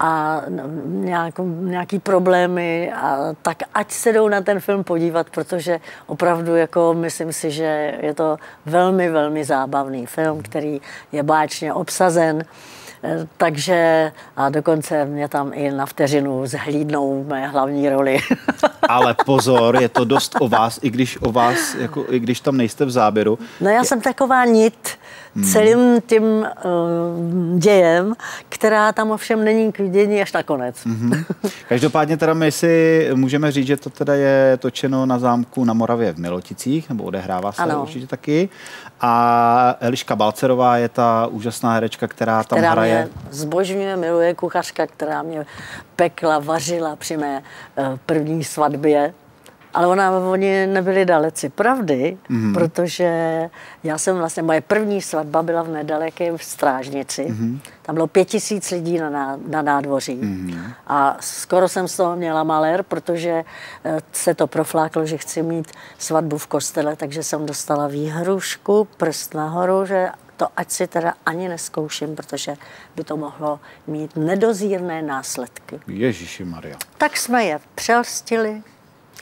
a nějak, nějaký problémy, a tak ať se jdou na ten film podívat, protože opravdu jako myslím si, že je to velmi, velmi zábavný film, který je báječně obsazen. Takže a dokonce mě tam i na vteřinu zhlídnou mé hlavní roli. Ale pozor, je to dost o vás, i když o vás, jako, i když tam nejste v záběru. No já je... jsem taková nit celým tím uh, dějem, která tam ovšem není k vidění až nakonec. Mm-hmm. Každopádně teda my si můžeme říct, že to teda je točeno na zámku na Moravě v Miloticích, nebo odehrává se ano. určitě taky. A Eliška Balcerová je ta úžasná herečka, která, která tam hraje. Zbožňuje, miluje kuchařka, která mě pekla, vařila při mé první svatbě. Ale ona, oni nebyli daleci pravdy, mm-hmm. protože já jsem vlastně, moje první svatba byla v nedalekém Strážnici. Mm-hmm. Tam bylo pět tisíc lidí na, na nádvoří. Mm-hmm. A skoro jsem z toho měla malér, protože se to profláklo, že chci mít svatbu v kostele, takže jsem dostala výhrušku, prst nahoru, že to ať si teda ani neskouším, protože by to mohlo mít nedozírné následky. Ježíši Maria. Tak jsme je přelstili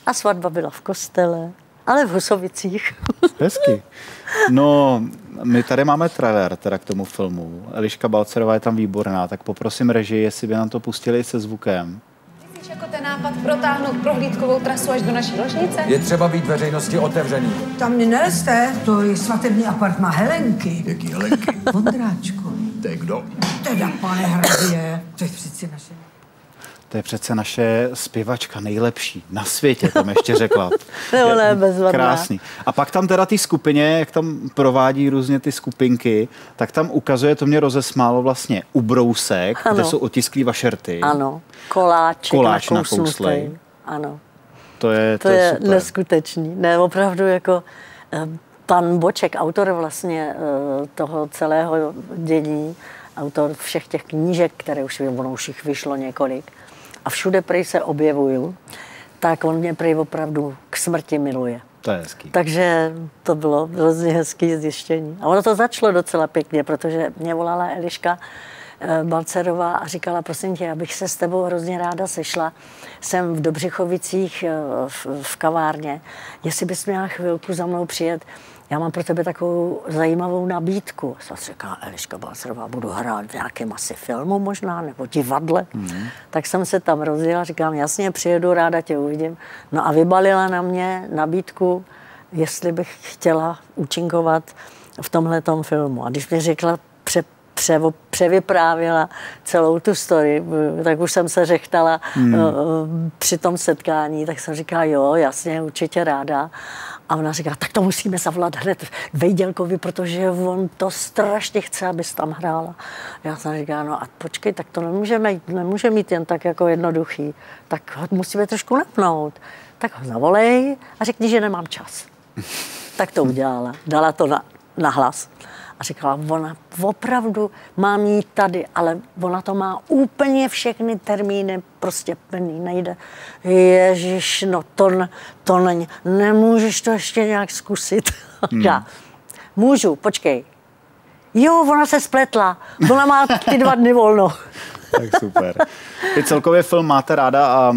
a svatba byla v kostele, ale v Husovicích. Hezky. No, my tady máme trailer teda k tomu filmu. Eliška Balcerová je tam výborná, tak poprosím režii, jestli by nám to pustili se zvukem. Myslíš jako ten nápad protáhnout prohlídkovou trasu až do naší ložnice? Je třeba být veřejnosti otevřený. Tam mě nelezte, to je svatební apartma Helenky. Jaký Helenky? Vondráčko. To je kdo? Teda, pane Hrabě, to je přeci naše... To je přece naše zpěvačka nejlepší na světě, tam ještě řekla. Ona je bezvadná. Krásný. A pak tam teda ty skupině, jak tam provádí různě ty skupinky, tak tam ukazuje, to mě rozesmálo vlastně ubrousek, ano. kde jsou otisklí vašerty. Ano, koláček Koláč na kouslej. Ano. To je, to to je, je neskutečný. Ne, opravdu jako... Pan Boček, autor vlastně toho celého dění, autor všech těch knížek, které už, ono už jich vyšlo několik, a všude prej se objevuju, tak on mě prej opravdu k smrti miluje. To je hezký. Takže to bylo hrozně hezký zjištění. A ono to začalo docela pěkně, protože mě volala Eliška Balcerová a říkala, prosím tě, abych se s tebou hrozně ráda sešla. Jsem v Dobřichovicích v, v kavárně. Jestli bys měla chvilku za mnou přijet, já mám pro tebe takovou zajímavou nabídku. Já jsem říkala, Eliška Balcerová, budu hrát v nějakém asi filmu možná, nebo divadle. Mm. Tak jsem se tam rozjela, říkám, jasně, přijedu, ráda tě uvidím. No a vybalila na mě nabídku, jestli bych chtěla účinkovat v tomhletom filmu. A když mi řekla, pře převyprávěla celou tu story, tak už jsem se řechtala hmm. při tom setkání, tak jsem říkala, jo, jasně, určitě ráda. A ona říká, tak to musíme zavolat hned Vejdělkovi, protože on to strašně chce, abys tam hrála. Já jsem říkala, no a počkej, tak to nemůžeme, nemůžeme mít jen tak jako jednoduchý, tak ho musíme trošku napnout. Tak ho zavolej a řekni, že nemám čas. Tak to udělala, dala to na, na hlas. A říkala, ona opravdu má mít tady, ale ona to má úplně všechny termíny, prostě plný, nejde. Ježiš, no to, to není, nemůžeš to ještě nějak zkusit. Hmm. Já, můžu, počkej. Jo, ona se spletla, ona má ty dva dny volno. Tak super. Vy celkově film máte ráda a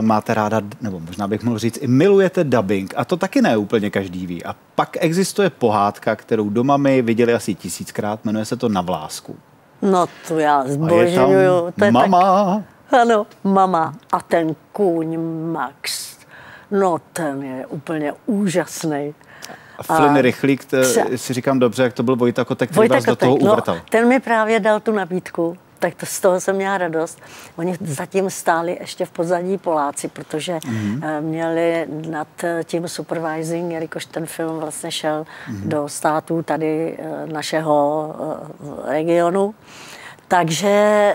máte ráda, nebo možná bych mohl říct, i milujete dubbing, a to taky ne úplně každý ví. A pak existuje pohádka, kterou doma my viděli asi tisíckrát, jmenuje se to Na vlásku. No to já zbožňuju. To je mama. Tak, ano, mama a ten kůň Max. No ten je úplně úžasný. A Flynn Rychlík, si říkám dobře, jak to byl Vojta Kotek, který Vojta vás Kotek, do toho uvrtal. No, ten mi právě dal tu nabídku. Tak to, z toho jsem měla radost. Oni zatím stáli ještě v pozadí Poláci, protože mm-hmm. měli nad tím supervising, jelikož ten film vlastně šel mm-hmm. do států tady našeho regionu. Takže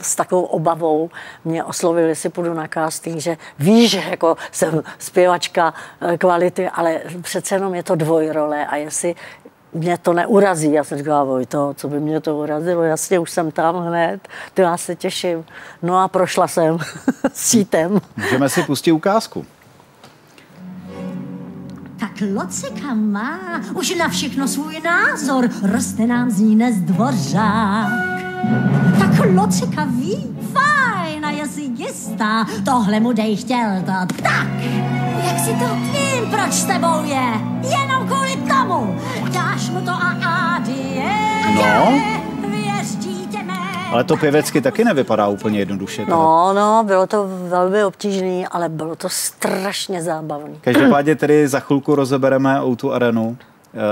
s takovou obavou mě oslovili, si půjdu na casting, že víš, že jako jsem zpěvačka kvality, ale přece jenom je to dvojrole a jestli mě to neurazí. Já jsem říkala, Vojto, co by mě to urazilo, jasně, už jsem tam hned, ty, já se těším. No a prošla jsem s sítem. Můžeme si pustit ukázku. Tak locika má už na všechno svůj názor, roste nám z ní nezdvořák. Tak locika ví, fajn, a je si jistá, tohle mu dej chtěl to. Tak, jak si to vím, proč s tebou je, jenom kvůli tomu, dáš mu to a ádie. No, ale to pěvecky taky nevypadá úplně jednoduše. Tohle. No, no, bylo to velmi obtížné, ale bylo to strašně zábavné. Každopádně tedy za chvilku rozebereme O dva Arenu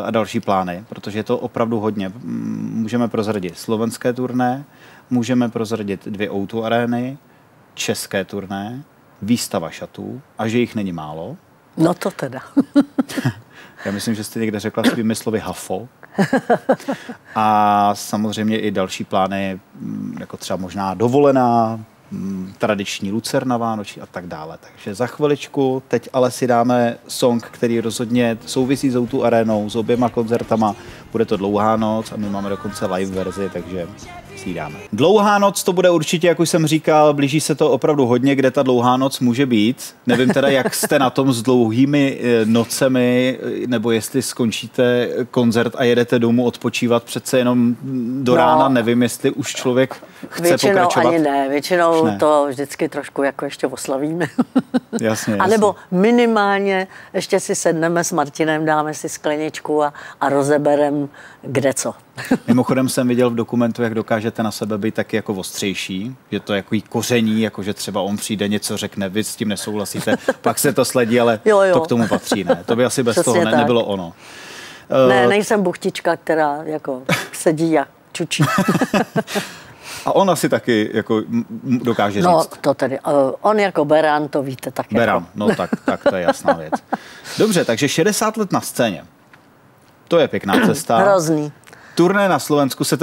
a další plány, protože je to opravdu hodně. Můžeme prozradit slovenské turné, můžeme prozradit dvě O dva arény, české turné, výstava šatů, a že jich není málo. No to teda. Já myslím, že jste někde řekla svými slovy hafo. A samozřejmě i další plány, jako třeba možná dovolená, tradiční Lucerna vánoční a tak dále. Takže za chviličku, teď ale si dáme song, který rozhodně souvisí s O dva arénou, s oběma koncertama. Bude to Dlouhá noc a my máme dokonce live verzi, takže si ji dáme. Dlouhá noc to bude určitě, jak už jsem říkal, blíží se to opravdu hodně, kde ta dlouhá noc může být. Nevím teda, jak jste na tom s dlouhými nocemi, nebo jestli skončíte koncert a jedete domů odpočívat přece jenom do no, rána, nevím, jestli už člověk chce většinou pokračovat. Ani ne, většinou ne. To vždycky trošku jako ještě oslavíme. Jasně, a nebo jasně. Minimálně ještě si sedneme s Martinem, dáme si skleničku a, a rozeberem kde co. Mimochodem jsem viděl v dokumentu, jak dokážete na sebe být taky jako ostřejší, že to jako koření, jako že třeba on přijde, něco řekne, vy s tím nesouhlasíte, pak se to sledí, ale jo, jo. To k tomu patří, ne? To by asi bez přesně toho ne, nebylo ono. Ne, nejsem buchtička, která jako sedí a čučí. A on asi taky jako dokáže říct. No to tedy, on jako Beran, to víte taky. Beran, jako. No tak, tak to je jasná věc. Dobře, takže šedesát let na scéně. To je pěkná cesta. Hrozný. Turné na Slovensku se,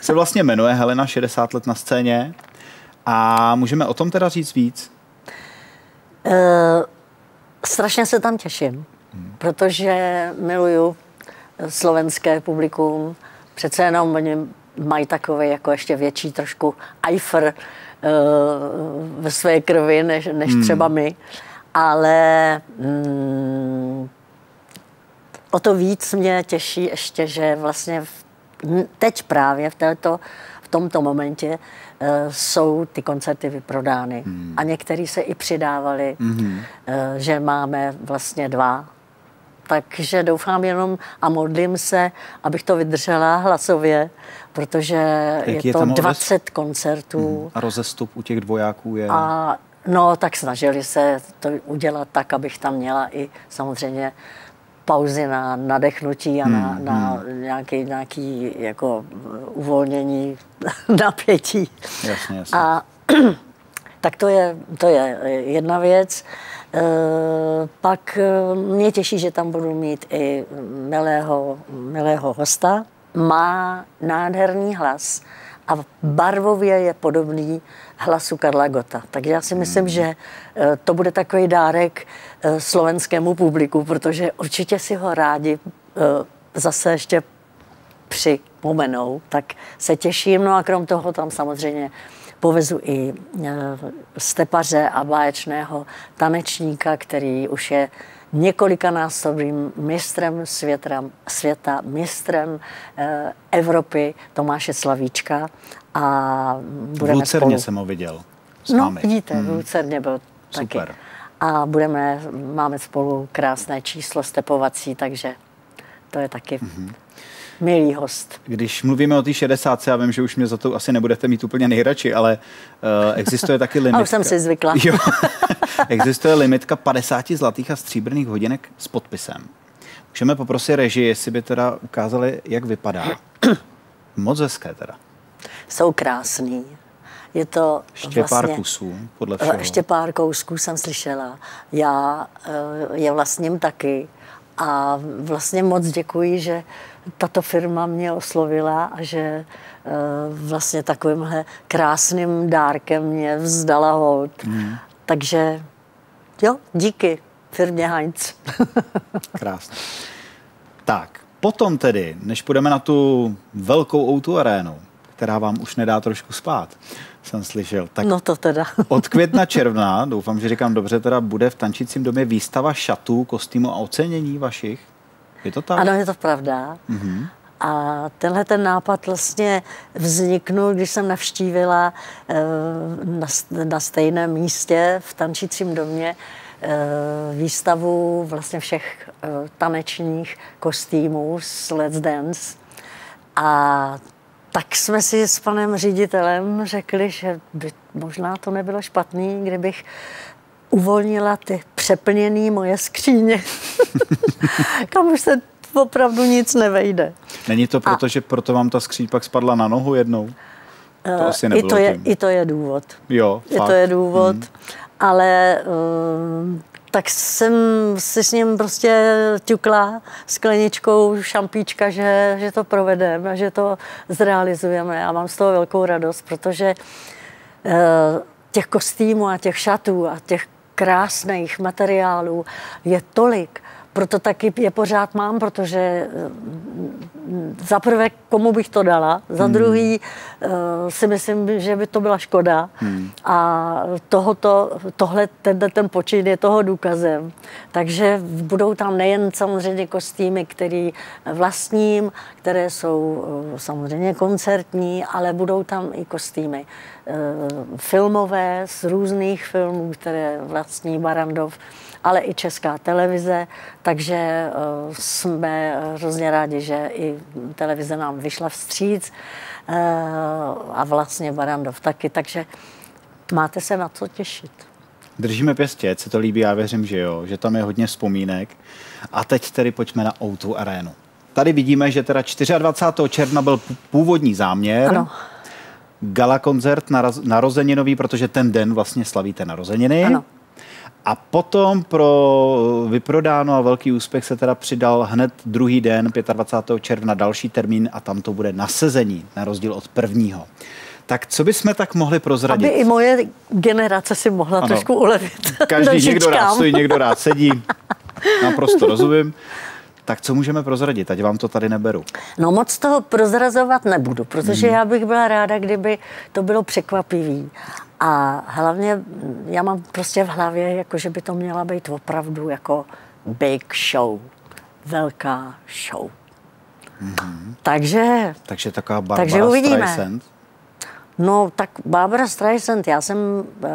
se vlastně jmenuje Helena šedesát let na scéně. A můžeme o tom teda říct víc? E, strašně se tam těším, hmm. protože miluju slovenské publikum. Přece jenom oni mají takový jako ještě větší trošku ajfr e, ve své krvi, než, než hmm. třeba my. ale mm, o to víc mě těší ještě, že vlastně v, teď právě v této v tomto momentě uh, jsou ty koncerty vyprodány. Hmm. A některý se i přidávali, hmm. uh, že máme vlastně dva. Takže doufám jenom a modlím se, abych to vydržela hlasově, protože je, je to dvacet koncertů. Hmm. A rozestup u těch dvojáků je... A, no, tak snažili se to udělat tak, abych tam měla i samozřejmě pauzy na nadechnutí a na, hmm, na hmm. nějaký, nějaký jako uvolnění napětí. Jasně, jasně. A tak to je, to je jedna věc. E, pak mě těší, že tam budu mít i milého, milého hosta. Má nádherný hlas a barvově je podobný hlasu Karla Gotta. Takže já si myslím, hmm. že to bude takový dárek slovenskému publiku, protože určitě si ho rádi zase ještě připomenou. Tak se těším. No a krom toho tam samozřejmě povezu i stepaře a báječného tanečníka, který už je několikanásobným mistrem světa, světa mistrem eh, Evropy Tomáše Slavíčka. A budeme v Lucerně jsem ho viděl s no, vámi. Vidíte, hmm. v Lucerně byl super. Taky. A budeme, máme spolu krásné číslo stepovací, takže to je taky hmm. milý host. Když mluvíme o té šedesátce, já vím, že už mě za to asi nebudete mít úplně nejradši, ale uh, existuje taky limitka. A už jsem si zvykla. Jo. Existuje limitka padesáti zlatých a stříbrných hodinek s podpisem. Můžeme poprosit režii, jestli by teda ukázali, jak vypadá. Moc hezké teda. Jsou krásný. Je to ještě vlastně, pár kusů, podle všeho. Ještě pár kousků jsem slyšela. Já je vlastním taky. A vlastně moc děkuji, že tato firma mě oslovila a že vlastně takovýmhle krásným dárkem mě vzdala holt. Mm. Takže jo, díky firmě Heinz. Krásně. Tak, potom tedy, než půjdeme na tu velkou ó dvě arénu, která vám už nedá trošku spát, jsem slyšel. Tak no to teda. Od května června, doufám, že říkám dobře, teda bude v Tančícím domě výstava šatů, kostýmu a ocenění vašich. Je to tak? Ano, je to pravda. Mm-hmm. A tenhle ten nápad vlastně vzniknul, když jsem navštívila na stejném místě v Tančícím domě výstavu vlastně všech tanečních kostýmů z Let's Dance. A tak jsme si s panem ředitelem řekli, že by možná to nebylo špatný, kdybych uvolnila ty přeplněné moje skříně, kam už se opravdu nic nevejde. Není to proto, a... že proto vám ta skříň pak spadla na nohu jednou? To uh, asi nebylo i to je, i to je důvod. Jo, I fakt. to je důvod, mm. ale um, tak jsem si s ním prostě ťukla skleničkou šampíčka, že, že to provedeme a že to zrealizujeme. A mám z toho velkou radost, protože uh, těch kostýmů a těch šatů a těch krásných materiálů je tolik. Proto taky je pořád mám, protože za prvé, komu bych to dala, za hmm. druhý si myslím, že by to byla škoda. Hmm. A tohoto, tohle, tenhle ten počin je toho důkazem. Takže budou tam nejen samozřejmě kostýmy, které vlastním, které jsou samozřejmě koncertní, ale budou tam i kostýmy filmové, z různých filmů, které vlastní Barrandov, ale i Česká televize, takže jsme hrozně rádi, že i televize nám vyšla vstříc a vlastně Barrandov taky, takže máte se na co těšit. Držíme pěstě, se to líbí, já věřím, že jo, že tam je hodně vzpomínek. A teď tedy pojďme na ó dvě arénu. Tady vidíme, že teda dvacátého čtyřiadvacátého června byl původní záměr. Ano. Gala koncert narozeninový, protože ten den vlastně slavíte narozeniny. Ano. A potom pro vyprodáno a velký úspěch se teda přidal hned druhý den, dvacátého pátého června, další termín a tam to bude nasezení, na rozdíl od prvního. Tak co bychom tak mohli prozradit? Aby i moje generace si mohla ano. trošku ulevit. Každý někdo rád stojí, někdo rád sedí. Naprosto rozumím. Tak co můžeme prozradit? Ať vám to tady neberu. No moc toho prozrazovat nebudu, protože mm. já bych byla ráda, kdyby to bylo překvapivý. A hlavně já mám prostě v hlavě, jako, že by to měla být opravdu jako big show, velká show. Mm-hmm. Takže... Takže taková Barbara Streisand? No tak Barbara Streisand, já jsem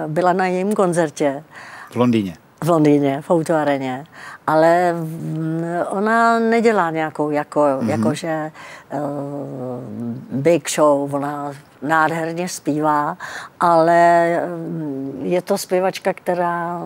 byla na jejím koncertě. V Londýně? V Londýně, v O dva Areně. Ale ona nedělá nějakou, jako, mm-hmm. jakože uh, big show, ona nádherně zpívá, ale je to zpěvačka, která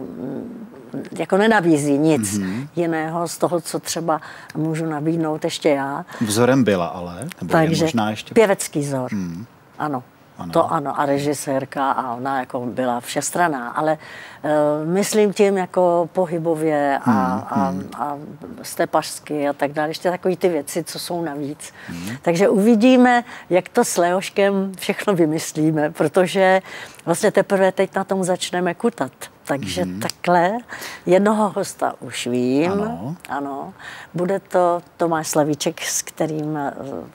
jako nenabízí nic mm-hmm. jiného z toho, co třeba můžu nabídnout ještě já. Vzorem byla ale, nebo takže je možná ještě... pěvecký vzor, mm. ano. Ano. To ano, a režisérka a ona jako byla všestranná, ale uh, myslím tím jako pohybově a, hmm. a, a stepařsky a tak dále, ještě takový ty věci, co jsou navíc. Hmm. Takže uvidíme, jak to s Leoškem všechno vymyslíme, protože vlastně teprve teď na tom začneme kutat. Takže hmm. takhle, jednoho hosta už vím, ano, ano. Bude to Tomáš Slavíček, s kterým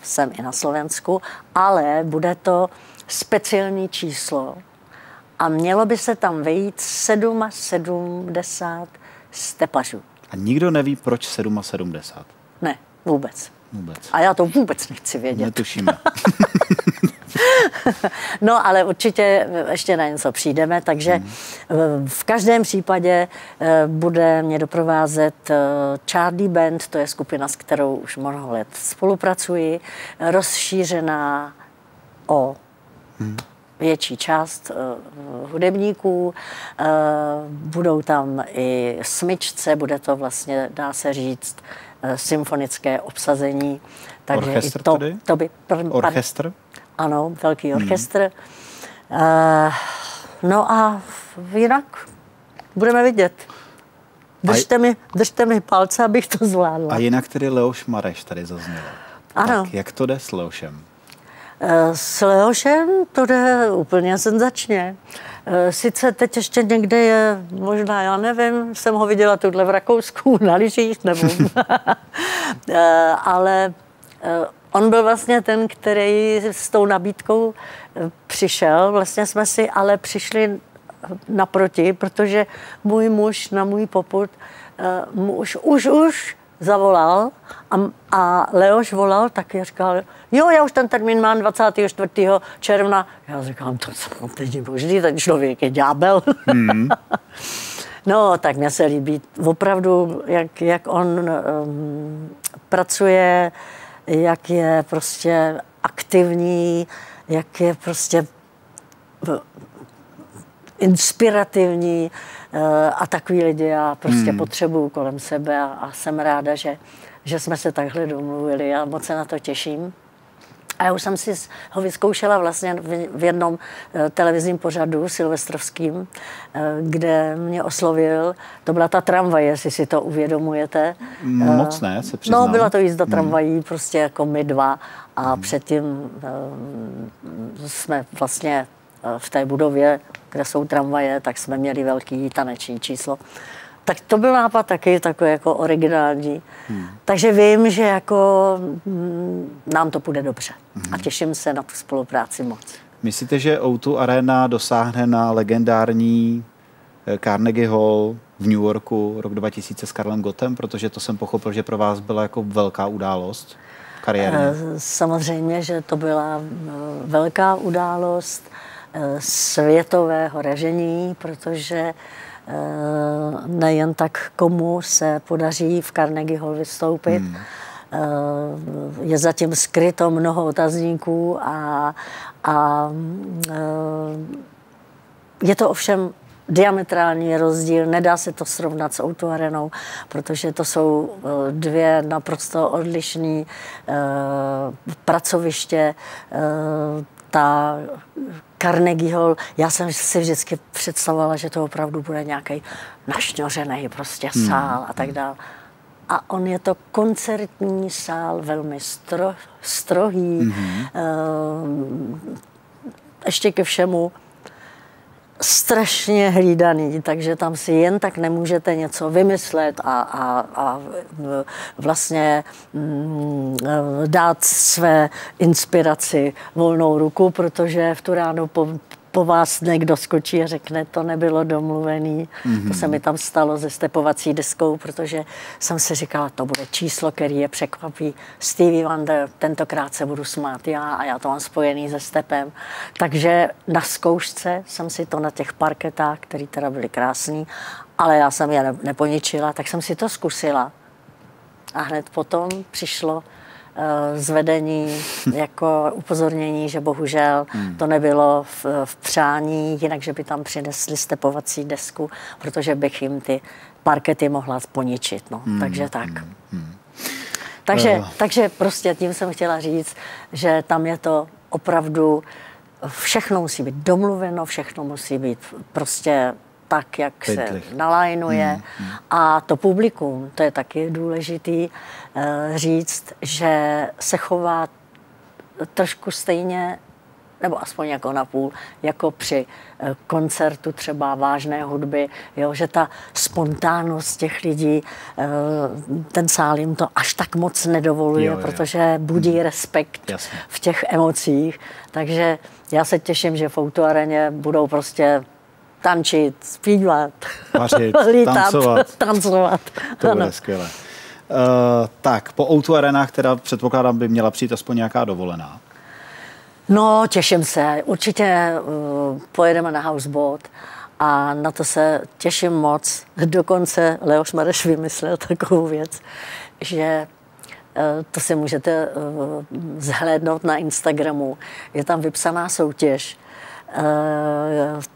jsem i na Slovensku, ale bude to speciální číslo a mělo by se tam vejít sedmdesát sedm stepařů. A nikdo neví, proč sedmdesát sedm? Ne, vůbec. Vůbec. A já to vůbec nechci vědět. Netušíme. No, ale určitě ještě na něco přijdeme, takže mm. v každém případě bude mě doprovázet Charlie Band, to je skupina, s kterou už mnoho let spolupracuji, rozšířená o mm. větší část uh, hudebníků. Uh, budou tam i smyčce, bude to vlastně, dá se říct, uh, symfonické obsazení. Takže orchestr i to, tedy? To by, pr, orchestr? Pad, ano, velký orchestr. Mm. Uh, no a jinak budeme vidět. Držte, a... mi, držte mi palce, abych to zvládla. A jinak tedy Leoš Mareš tady zazněl. Ano. Tak jak to jde s Leošem? S Leošem to jde úplně senzačně. Sice teď ještě někde je, možná, já nevím, jsem ho viděla tuhle v Rakousku na lyžích, nebo... Ale on byl vlastně ten, který s tou nabídkou přišel. Vlastně jsme si ale přišli naproti, protože můj muž na můj popud muž, už, už zavolal a, a Leoš volal taky a říkal, jo, já už ten termín mám dvacátého čtvrtého června. Já říkám, to co teď je možný, ten člověk je ďábel. Mm. No, tak mě se líbí opravdu, jak, jak on um, pracuje, jak je prostě aktivní, jak je prostě inspirativní a takový lidi já prostě hmm. potřebuju kolem sebe a, a jsem ráda, že, že jsme se takhle domluvili. Já moc se na to těším. A já už jsem si ho vyzkoušela vlastně v, v jednom televizním pořadu silvestrovským, kde mě oslovil. To byla ta tramvaj, jestli si to uvědomujete. Moc ne, se přiznám. No, byla to jízda tramvají, hmm. prostě jako my dva. A hmm. předtím uh, jsme vlastně v té budově, kde jsou tramvaje, tak jsme měli velký taneční číslo. Tak to byl nápad taky takový jako originální. Hmm. Takže vím, že jako nám to půjde dobře. Hmm. A těším se na tu spolupráci moc. Myslíte, že O dva Arena dosáhne na legendární Carnegie Hall v New Yorku rok dva tisíce s Karlem Gottem? Protože to jsem pochopil, že pro vás byla jako velká událost kariérně. Samozřejmě, že to byla velká událost světového ražení, protože nejen tak komu se podaří v Carnegie Hall vystoupit. Hmm. Je zatím skryto mnoho otazníků a, a je to ovšem diametrální rozdíl, nedá se to srovnat s O dva Arenou, protože to jsou dvě naprosto odlišné pracoviště. Ta Carnegie Hall, já jsem si vždycky představovala, že to opravdu bude nějaký našňořený prostě sál hmm. a tak dále. A on je to koncertní sál, velmi stro, strohý, hmm. ještě ke všemu strašně hlídaný, takže tam si jen tak nemůžete něco vymyslet a, a, a vlastně mm, dát své inspiraci volnou ruku, protože v tu ráno po, po vás někdo skočí a řekne, to nebylo domluvený. Mm-hmm. To se mi tam stalo ze stepovací deskou, protože jsem si říkala, to bude číslo, který je překvapí. Stevie Wonder, tentokrát se budu smát já a já to mám spojený se stepem. Takže na zkoušce jsem si to na těch parketách, které teda byly krásný, ale já jsem je neponičila, tak jsem si to zkusila. A hned potom přišlo zvedení jako upozornění, že bohužel hmm. to nebylo v, v přání, jinak, že by tam přinesli stepovací desku, protože bych jim ty parkety mohla poničit. No. Hmm. Takže tak. Hmm. Takže, uh. takže prostě tím jsem chtěla říct, že tam je to opravdu, všechno musí být domluveno, všechno musí být prostě tak, jak Pětlich. se nalajnuje. Hmm, hmm. A to publikum, to je taky důležitý uh, říct, že se chová trošku stejně, nebo aspoň jako napůl, jako při uh, koncertu třeba vážné hudby, jo, že ta spontánnost těch lidí, uh, ten sál jim to až tak moc nedovoluje, jo, jo. protože budí hmm. respekt Jasně. v těch emocích. Takže já se těším, že v O dva areně budou prostě tančit, zpívat, vařit, lítat, tancovat. tancovat. To bude ano. skvělé. Uh, tak, po O dva arenách teda předpokládám, by měla přijít aspoň nějaká dovolená. No, těším se. Určitě uh, pojedeme na houseboat a na to se těším moc. Dokonce Leoš Mareš vymyslel takovou věc, že uh, to si můžete uh, zhlédnout na Instagramu. Je tam vypsaná soutěž.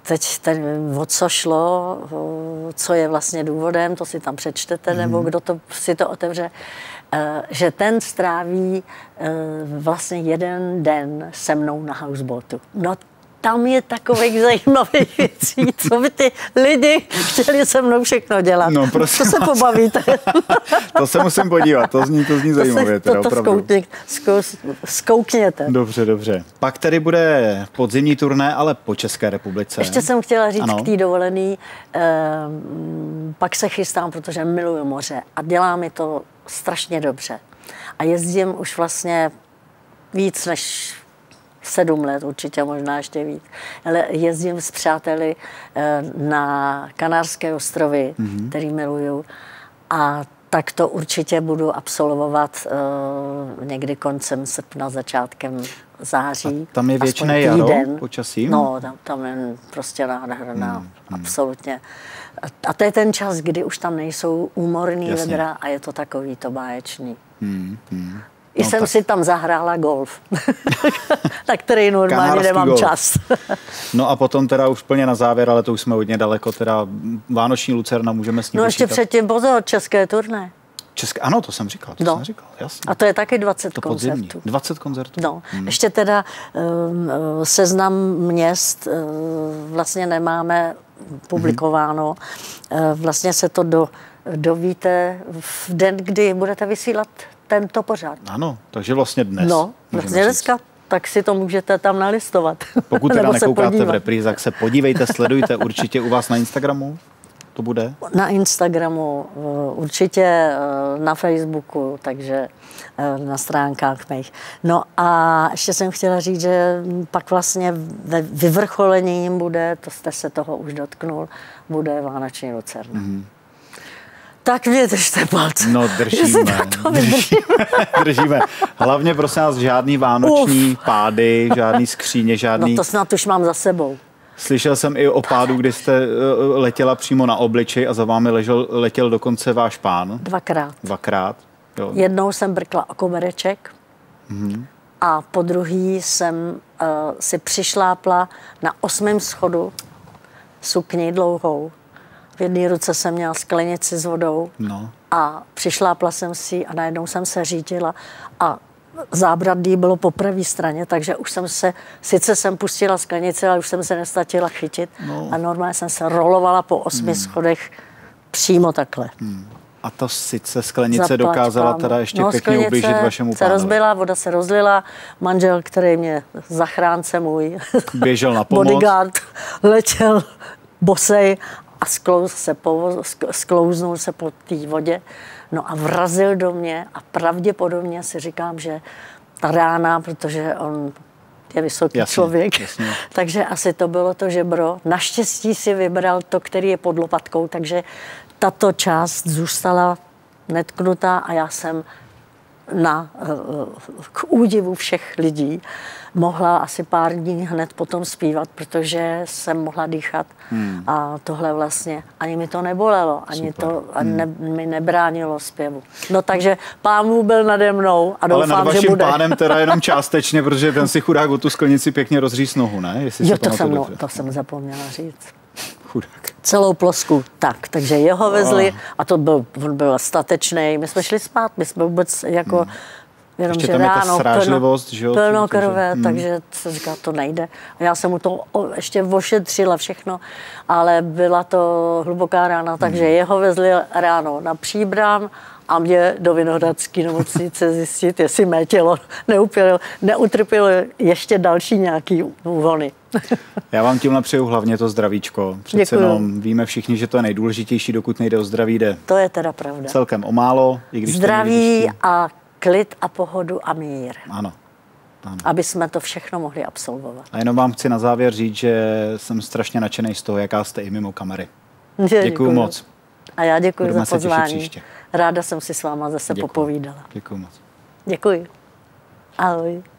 Teď ten, o co šlo, co je vlastně důvodem, to si tam přečtete, nebo kdo to, si to otevře, že ten stráví vlastně jeden den se mnou na houseboatu. No tam je takových zajímavých věcí, co by ty lidi chtěli se mnou všechno dělat. No, prosím, to se pobavíte. To se musím podívat, to zní, to zní zajímavě. To, se, to, to zkoukně, zkous, zkoukněte. Dobře, dobře. Pak tedy bude podzimní turné, ale po České republice. Ještě jsem chtěla říct ano. k té dovolený, eh, pak se chystám, protože miluju moře a dělá mi to strašně dobře. A jezdím už vlastně víc než sedm let, určitě možná ještě víc. Ale jezdím s přáteli na Kanárské ostrovy, mm-hmm. který miluju. A tak to určitě budu absolvovat uh, někdy koncem srpna, začátkem září. A tam je věčné jaro počasí? No, tam, tam je prostě nádherná, mm-hmm. absolutně. A to je ten čas, kdy už tam nejsou úmorný Jasně. vedra a je to takový to báječný. Mm-hmm. I no, jsem tak. si tam zahrála golf, na který normálně Kanárský nemám golf. čas. No a potom teda už plně na závěr, ale to už jsme hodně daleko, teda Vánoční Lucerna, můžeme s ní No počítat. Ještě předtím pozor, české turné. České, ano, to jsem říkal, to no. jsem říkal, jasně. A to je taky dvacet to koncertů. Podzimní. dvacet koncertů. No, hmm. ještě teda um, seznam měst um, vlastně nemáme publikováno. Hmm. Uh, vlastně se to do, dovíte v den, kdy budete vysílat tento pořád. Ano, takže vlastně dnes. No, vlastně dneska, tak si to můžete tam nalistovat. Pokud teda nekoukáte v reprízách, se podívejte, sledujte určitě u vás na Instagramu, to bude? Na Instagramu, určitě na Facebooku, takže na stránkách mých. No a ještě jsem chtěla říct, že pak vlastně ve vyvrcholením bude, to jste se toho už dotknul, bude Vánoční Lucerna. Mm-hmm. Tak mě držte palce. No držíme. Držíme. držíme. Hlavně prosím vás, žádný vánoční Uf. pády, žádný skříně, žádný... No to snad už mám za sebou. Slyšel jsem i o pádu, kdy jste letěla přímo na obličej a za vámi ležel, letěl dokonce váš pán. Dvakrát. Dvakrát. Jo. Jednou jsem brkla o kobereček hmm. a po druhý jsem uh, si přišlápla na osmém schodu sukni dlouhou. V jedné ruce jsem měla sklenici s vodou no. a přišlápla jsem si a najednou jsem se řítila a zábradlí bylo po pravé straně, takže už jsem se, sice jsem pustila sklenici, ale už jsem se nestačila chytit no. a normálně jsem se rolovala po osmi hmm. schodech přímo takhle. Hmm. A ta sice sklenice Zaplač, dokázala pánu. teda ještě no, pěkně ublížit vašemu pánovi. Se rozbila, voda se rozlila, manžel, který mě zachránce můj, běžel na pomoc. Bodyguard, letěl bosej a sklouz se po, sklouznul se po té vodě, no a vrazil do mě a pravděpodobně si říkám, že ta rána, protože on je vysoký jasně, člověk, jasně. takže asi to bylo to žebro. Naštěstí si vybral to, který je pod lopatkou, takže tato část zůstala netknutá a já jsem na, k údivu všech lidí mohla asi pár dní hned potom zpívat, protože jsem mohla dýchat hmm. a tohle vlastně ani mi to nebolelo, ani Super. to hmm. ne, mi nebránilo zpěvu. No takže pán Bůh byl nade mnou a doufám, že bude. Ale nad vaším pánem teda jenom částečně, protože ten si chudák o tu sklenici pěkně rozříz nohu, ne? Jestli jo, to jsem, no, to jsem zapomněla říct. Chudák. Celou plosku, tak, takže jeho vezli a to byl, on byl statečný. My jsme šli spát, my jsme vůbec jako... Hmm. Jenom, ještě že tam ráno, je ta srážlivost, plno, že jo? Plno krve, hmm. takže se říká, to nejde. A já jsem mu to ještě ošetřila všechno, ale byla to hluboká rána, hmm. takže jeho vezli ráno na Příbram a mě do Vinohradské nemocnice zjistit, jestli mé tělo neupělo, neutrpělo ještě další nějaký úvony. Já vám tímhle přeju hlavně to zdravíčko. Přece jenom víme všichni, že to je nejdůležitější, dokud nejde o zdraví, jde. To je teda pravda. Celkem o málo, i když zdraví a klid a pohodu a mír. Ano. Ano. Aby jsme to všechno mohli absolvovat. A jenom vám chci na závěr říct, že jsem strašně nadšený z toho, jaká jste i mimo kamery. Děkuju, děkuju moc. A já děkuji za pozvání. Ráda jsem si s váma zase děkuju. popovídala. Děkuji moc. Děkuji. Ahoj.